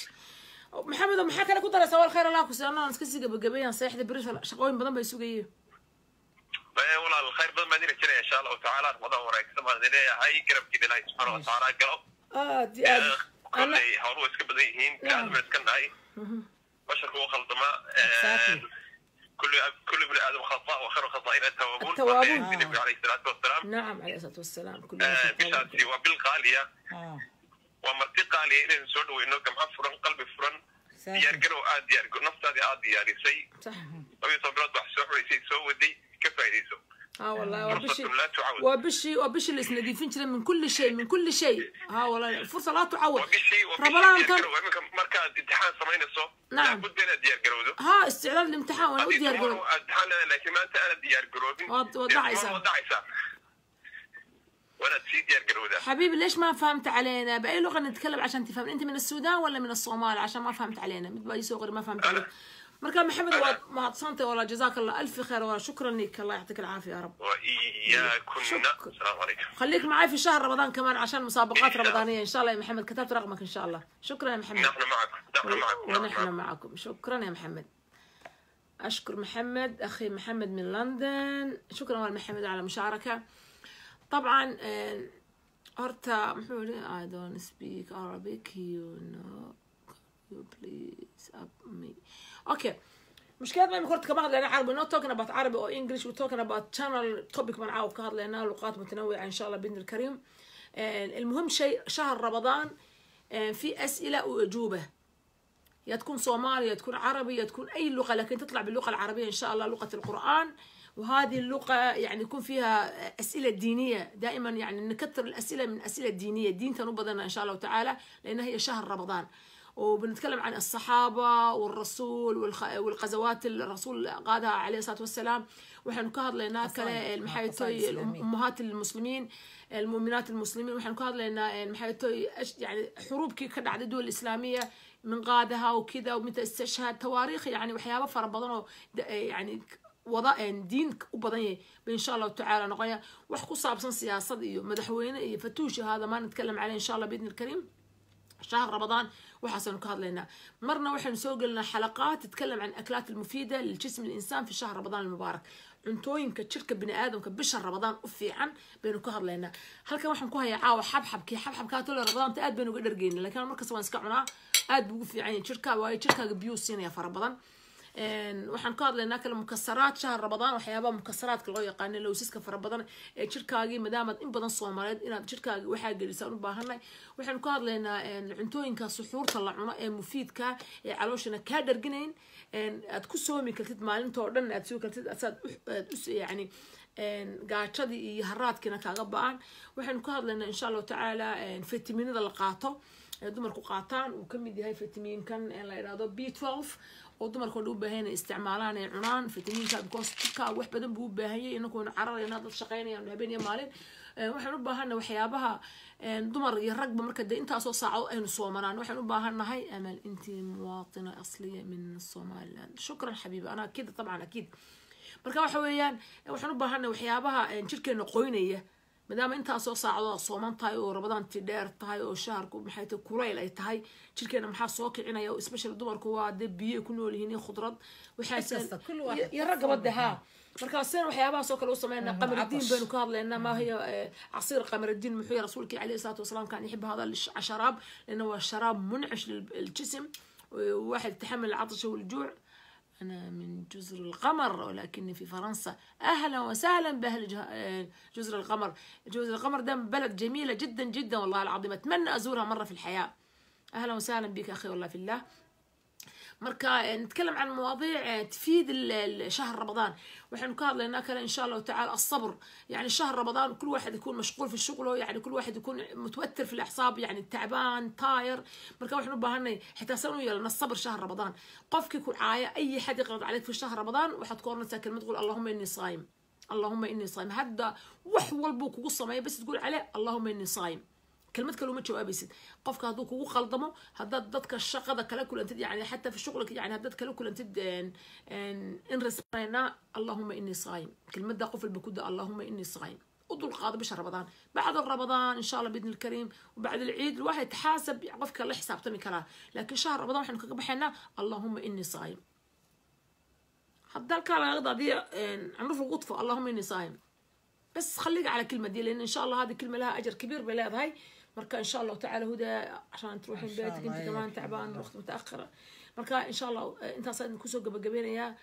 محمد ومحاك أنا كنت أسأل خير الله كوسي أنا نسكسي قبل قبيان سياحة بريش شقوين بدن بيسوقية لا والله الخير بدن ما ندري كنا إن شاء الله تعالى رمضان وراك سبحان الله هاي قرب كذا الله سبحانه وتعالى قرب آه دي آه كل شيء حاولوا يسكبوا ذهين كان مسكن هاي بشر هو خلط ما كل كل بني آدم خطاء وخير الخطائين التوابون التوابون النبي عليه الصلاة والسلام نعم عليه الصلاة والسلام كلهم بشاتي وبالقالية ومرتقى لي إن سود وإنه كم أفرن قلب فرن يركلوا عاد يركل نفط هذه عاد يرسي صح ويصبرت بحسوح ويسي سو ودي كفاية يسو اه والله وبشي وبشي وبشي اللي سنديفين كذا من كل شيء من كل شيء اه والله فرصه لا تعوض وبشي رمضان كان مركز امتحان سمعنا الصوت نعم لابد انا ديار قروده ها استعداد الامتحان وانا ودي ديار قروده امتحان لكن ما انت انا ديار قروده وضعي صح وضعي صح ولا تسيد يا القرودة. حبيبي ليش ما فهمت علينا؟ بأي لغة نتكلم عشان تفهم؟ أنت من السودان ولا من الصومال عشان ما فهمت علينا؟ متباي صغري ما فهمت عليك. مركب محمد ما تصنتي والله جزاك الله ألف خير والله شكرا لك الله يعطيك العافية يا رب. وإياكم السلام عليكم. خليك معي في شهر رمضان كمان عشان مسابقات رمضانية إن شاء الله يا محمد، كتبت رقمك إن شاء الله. شكرا يا محمد. نحن معكم نحن معكم ونحن معكم. شكرا يا محمد. أشكر محمد أخي محمد من لندن، شكرا والله محمد على المشاركة. طبعا أرتا محمود I don't speak Arabic you know you please help me. أوكي مشكلة ما بكرة كمان لأن عربي not talking about Arabic or English we talking about channel topic من عاوك هذا لأنها لغات متنوعة إن شاء الله بإذن الكريم. المهم شيء شهر رمضان في أسئلة وأجوبة، يا تكون صومالي يا تكون عربي يا تكون أي لغة لكن تطلع باللغة العربية إن شاء الله لغة القرآن، وهذه اللغة يعني يكون فيها أسئلة دينية دائما يعني نكثر الأسئلة من أسئلة دينية دين تنبضنا إن شاء الله تعالى لأن هي شهر رمضان وبنتكلم عن الصحابة والرسول والغزوات الرسول قادها عليه الصلاة والسلام وحنكهر لنا كلا المحايتوي أمهات المسلمين المؤمنات المسلمين وحنكهر لنا المحايتوي يعني حروب كذا على الدول الإسلامية من قادها وكذا ومتى استشهاد تواريخ يعني وحياه فربضنا يعني وضع دين وبضني إن شاء الله تعالى نقيا وحكو صعب صن سياسة إيو مدحوين يفتوشي هذا ما نتكلم عليه إن شاء الله بإذن الكريم شهر رمضان وحسن كهاد لنا مرنا وحن نسوق لنا حلقات تتكلم عن أكلات المفيدة لجسم الإنسان في شهر رمضان المبارك انتوين كتشركة بني آدم كبشهر رمضان أوفي عن بينو كهر لنا هلكا وحن كوها يعاو حبحب كي حبحب كاتول رمضان تأد بينو قدر جينا لكن مركز وين سكعنا أد بوفي عين شركة وهي شركة بيوسين يا فرمضان وحن كهر لنا كل مكسرات شهر رمضان وحيابا مكسرات كل غير قاني لو سيسك فرمضان شركة جي مدامة إن بدن صوماليد إن شركة وحاجة اللي سألوا بهنا وحن كهر لنا انتوين كسحور طلعنا مفيد كا علوشنا كادر جنين أتكون سومي كلتت مالين توردن أتسوي كلتت أسد يعني قاعد يهرات كنا كعبان وحن كهر لنا إن شاء الله تعالى فيتامين ذا القاطع دمركو قاطان وكم يدي هاي فيتامين كان لا إرادة بي اثنا عشر ودمركو لوب هنا استعمالان عنان فيتامين كان بكوس كا وح بدن بوب هاي إنه كون عرّ ينادل شقيني يعني هبين يمالين وحنا بهنا وحيابها دمر يرقب مركز ده أنت أصوص صعو إنه صومالان وحنا بهنا هاي أمل أنت مواطنة أصلية من الصومال. شكرا حبيبي أنا أكيد طبعا أكيد مركب حويان وحنا بهنا وحيابها إن شركة نقوينية مدام أنت أصو صاعدة صومان تاي ورمضان تدار تاي وشهرك ومحيط كوريل أي تاي شركة أنا محاسوك عنا يو إسبشر دمر كوا دبي كنوا اللي هني خضرات وحاسة يرقب الدها مركزين وحيابها صوك الوصل مالنا قمر الدين بينو كار لأن ما هي عصير قمر الدين محيي رسولك عليه الصلاة والسلام كان يحب هذا الشراب لأنه الشراب منعش للجسم وواحد يتحمل العطش والجوع. أنا من جزر القمر ولكني في فرنسا. أهلا وسهلا بأهل جزر القمر. جزر القمر ده بلد جميلة جدا جدا والله العظيم أتمنى أزورها مرة في الحياة. أهلا وسهلا بك أخي والله في الله. مركا نتكلم عن مواضيع تفيد شهر رمضان وحن قال لنا إن شاء الله تعالى الصبر يعني شهر رمضان كل واحد يكون مشغول في شغله يعني كل واحد يكون متوتر في الأعصاب يعني تعبان طاير مركا وحن بهنا حتى سنوية لنا الصبر شهر رمضان قفك يكون عاية أي حد يقرض عليك في شهر رمضان وحتكون نتاكل ما تقول اللهم إني صايم اللهم إني صايم هذا وحول بوك وقصة ما بس تقول عليه اللهم إني صايم كلمة كلمة شو أبيسد قفك هذوك وخلطمه هذا ضدك الشقة ذا كلكل أنت يعني حتى في شغلك يعني هذا كلكل أنت إن إن إن اللهم إني صايم كلمة ذا قفل بكده اللهم إني صايم قضوا القاضي بشهر رمضان بعد رمضان إن شاء الله بإذن الكريم وبعد العيد الواحد يتحاسب قفك الله حساب تمي كلام لكن شهر رمضان إحنا كبحنا اللهم إني صايم هذا الكلام غدا دي عنروف القطف اللهم إني صايم بس خليك على كلمة دي لأن إن شاء الله هذه الكلمة لها أجر كبير بلاد هاي مركا إن شاء الله تعالى هدى عشان تروحين بيتك أنت كمان تعبان وقت متأخرة مركا إن شاء الله أنت صار نكوسو قبل قبلنا يا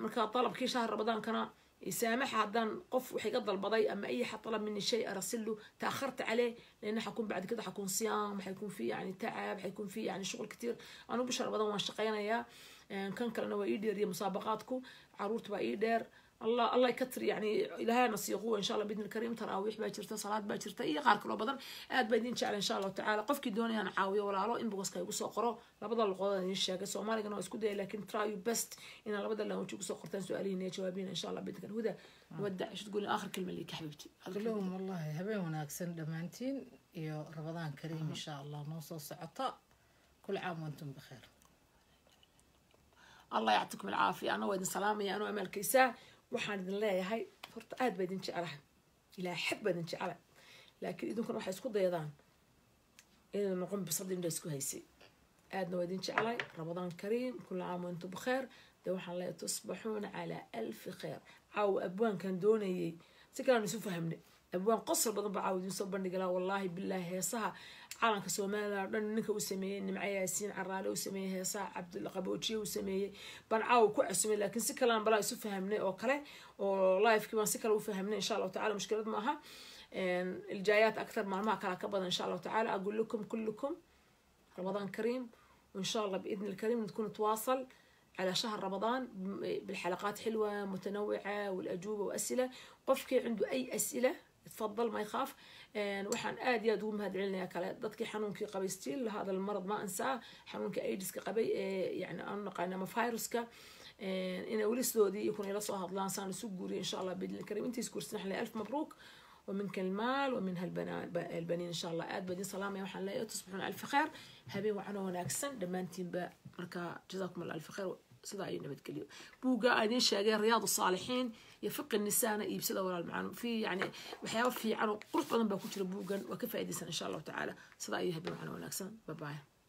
مركا طلب كي شهر رمضان كان يسامح هذا قف وحيقضى البضي أما أي حد طلب مني شيء أرسله تأخرت عليه لأن حكون بعد كده حكون صيام حيكون فيه يعني تعب حيكون فيه يعني شغل كتير أنا بشهر رمضان وانشقينا يا كان كلنا ويدير يا مسابقاتكم عروت ويدير الله الله يكثر يعني إلهي نصيغوه إن شاء الله بإذن الكريم تراويح باجرته صلاة باجرته إيه غار كلو بدن آد بايدين شعل إن شاء الله تعالى قفكي دوني أنا عاوية ولا عرو إن بوسكا يقص أقرأ لبضل القضاء ينشجع سومالي كانوا يسكتوا لكن ترايو بست إن لبضل لهم شو يقص أقرأ سؤالين يجاوبين إن شاء الله بإذن الكريم وده نودع شو تقولي آخر كلمة ليك حبيبتي اللهم والله هبي هناك سن دمانتين يا رمضان كريم إن شاء الله نوصل سعطاء كل عام وأنتم بخير الله يعطيكم العافية أنا وين سلامي أنا أمل كيسة وحان إذن الله هاي فرط آد بدين شعره إلى حب بدين شعره لكن إذا كنا حيسكو ضيضان إذا نقوم بصدي من دسكو هيسي آد نودين شعره رمضان كريم كل عام وأنتم بخير دوحان الله تصبحون على ألف خير أو أبوان كان دوني سكران يسوف فهمني أبوان قصر بدن بعود ينصب بندقلا والله بالله هيصها عالم كسومالا ننك وسميه نمعي ياسين عرالي وسميه هيصا عبد القبوتشي وسميه بنعاو كوع سميه لكن سكران بلا يسوف فهمني أو كله والله في كمان سكر وفهمني إن شاء الله تعالى مشكلة معها الجايات أكثر مع ما كلا كبر إن شاء الله تعالى أقول لكم كلكم رمضان كريم وإن شاء الله بإذن الكريم نكون تواصل على شهر رمضان بالحلقات حلوة متنوعة والأجوبة وأسئلة قفكي عنده أي أسئلة تفضل ما يخاف وحن آدي أدوم هاد علنا يا كلا ضدك حنونك قبيستيل هذا المرض ما أنساه حنونك أيديس كقبي يعني أنا قانا ما فيروس كا إن أوليس دودي يكون يرسو هاد لانسان يسجوري إن شاء الله بإذن الكريم أنتي سكور سنح لي ألف مبروك ومنك المال ومن هالبنات البنين إن شاء الله آد بدين سلامة وحن لا تصبحون ألف خير هبي وعنا وناكسن دمانتين بركة جزاكم الله ألف خير سيدا عينا بتكليو بوقا أدين شاقي رياض الصالحين يفق النساء يبسلها ولا المعانو في يعني وحياة في عنو قرط بدن باكوتر بوقا وكفى إديسان إن شاء الله تعالى سيدا عينا بمعنا وناكسن باي باي.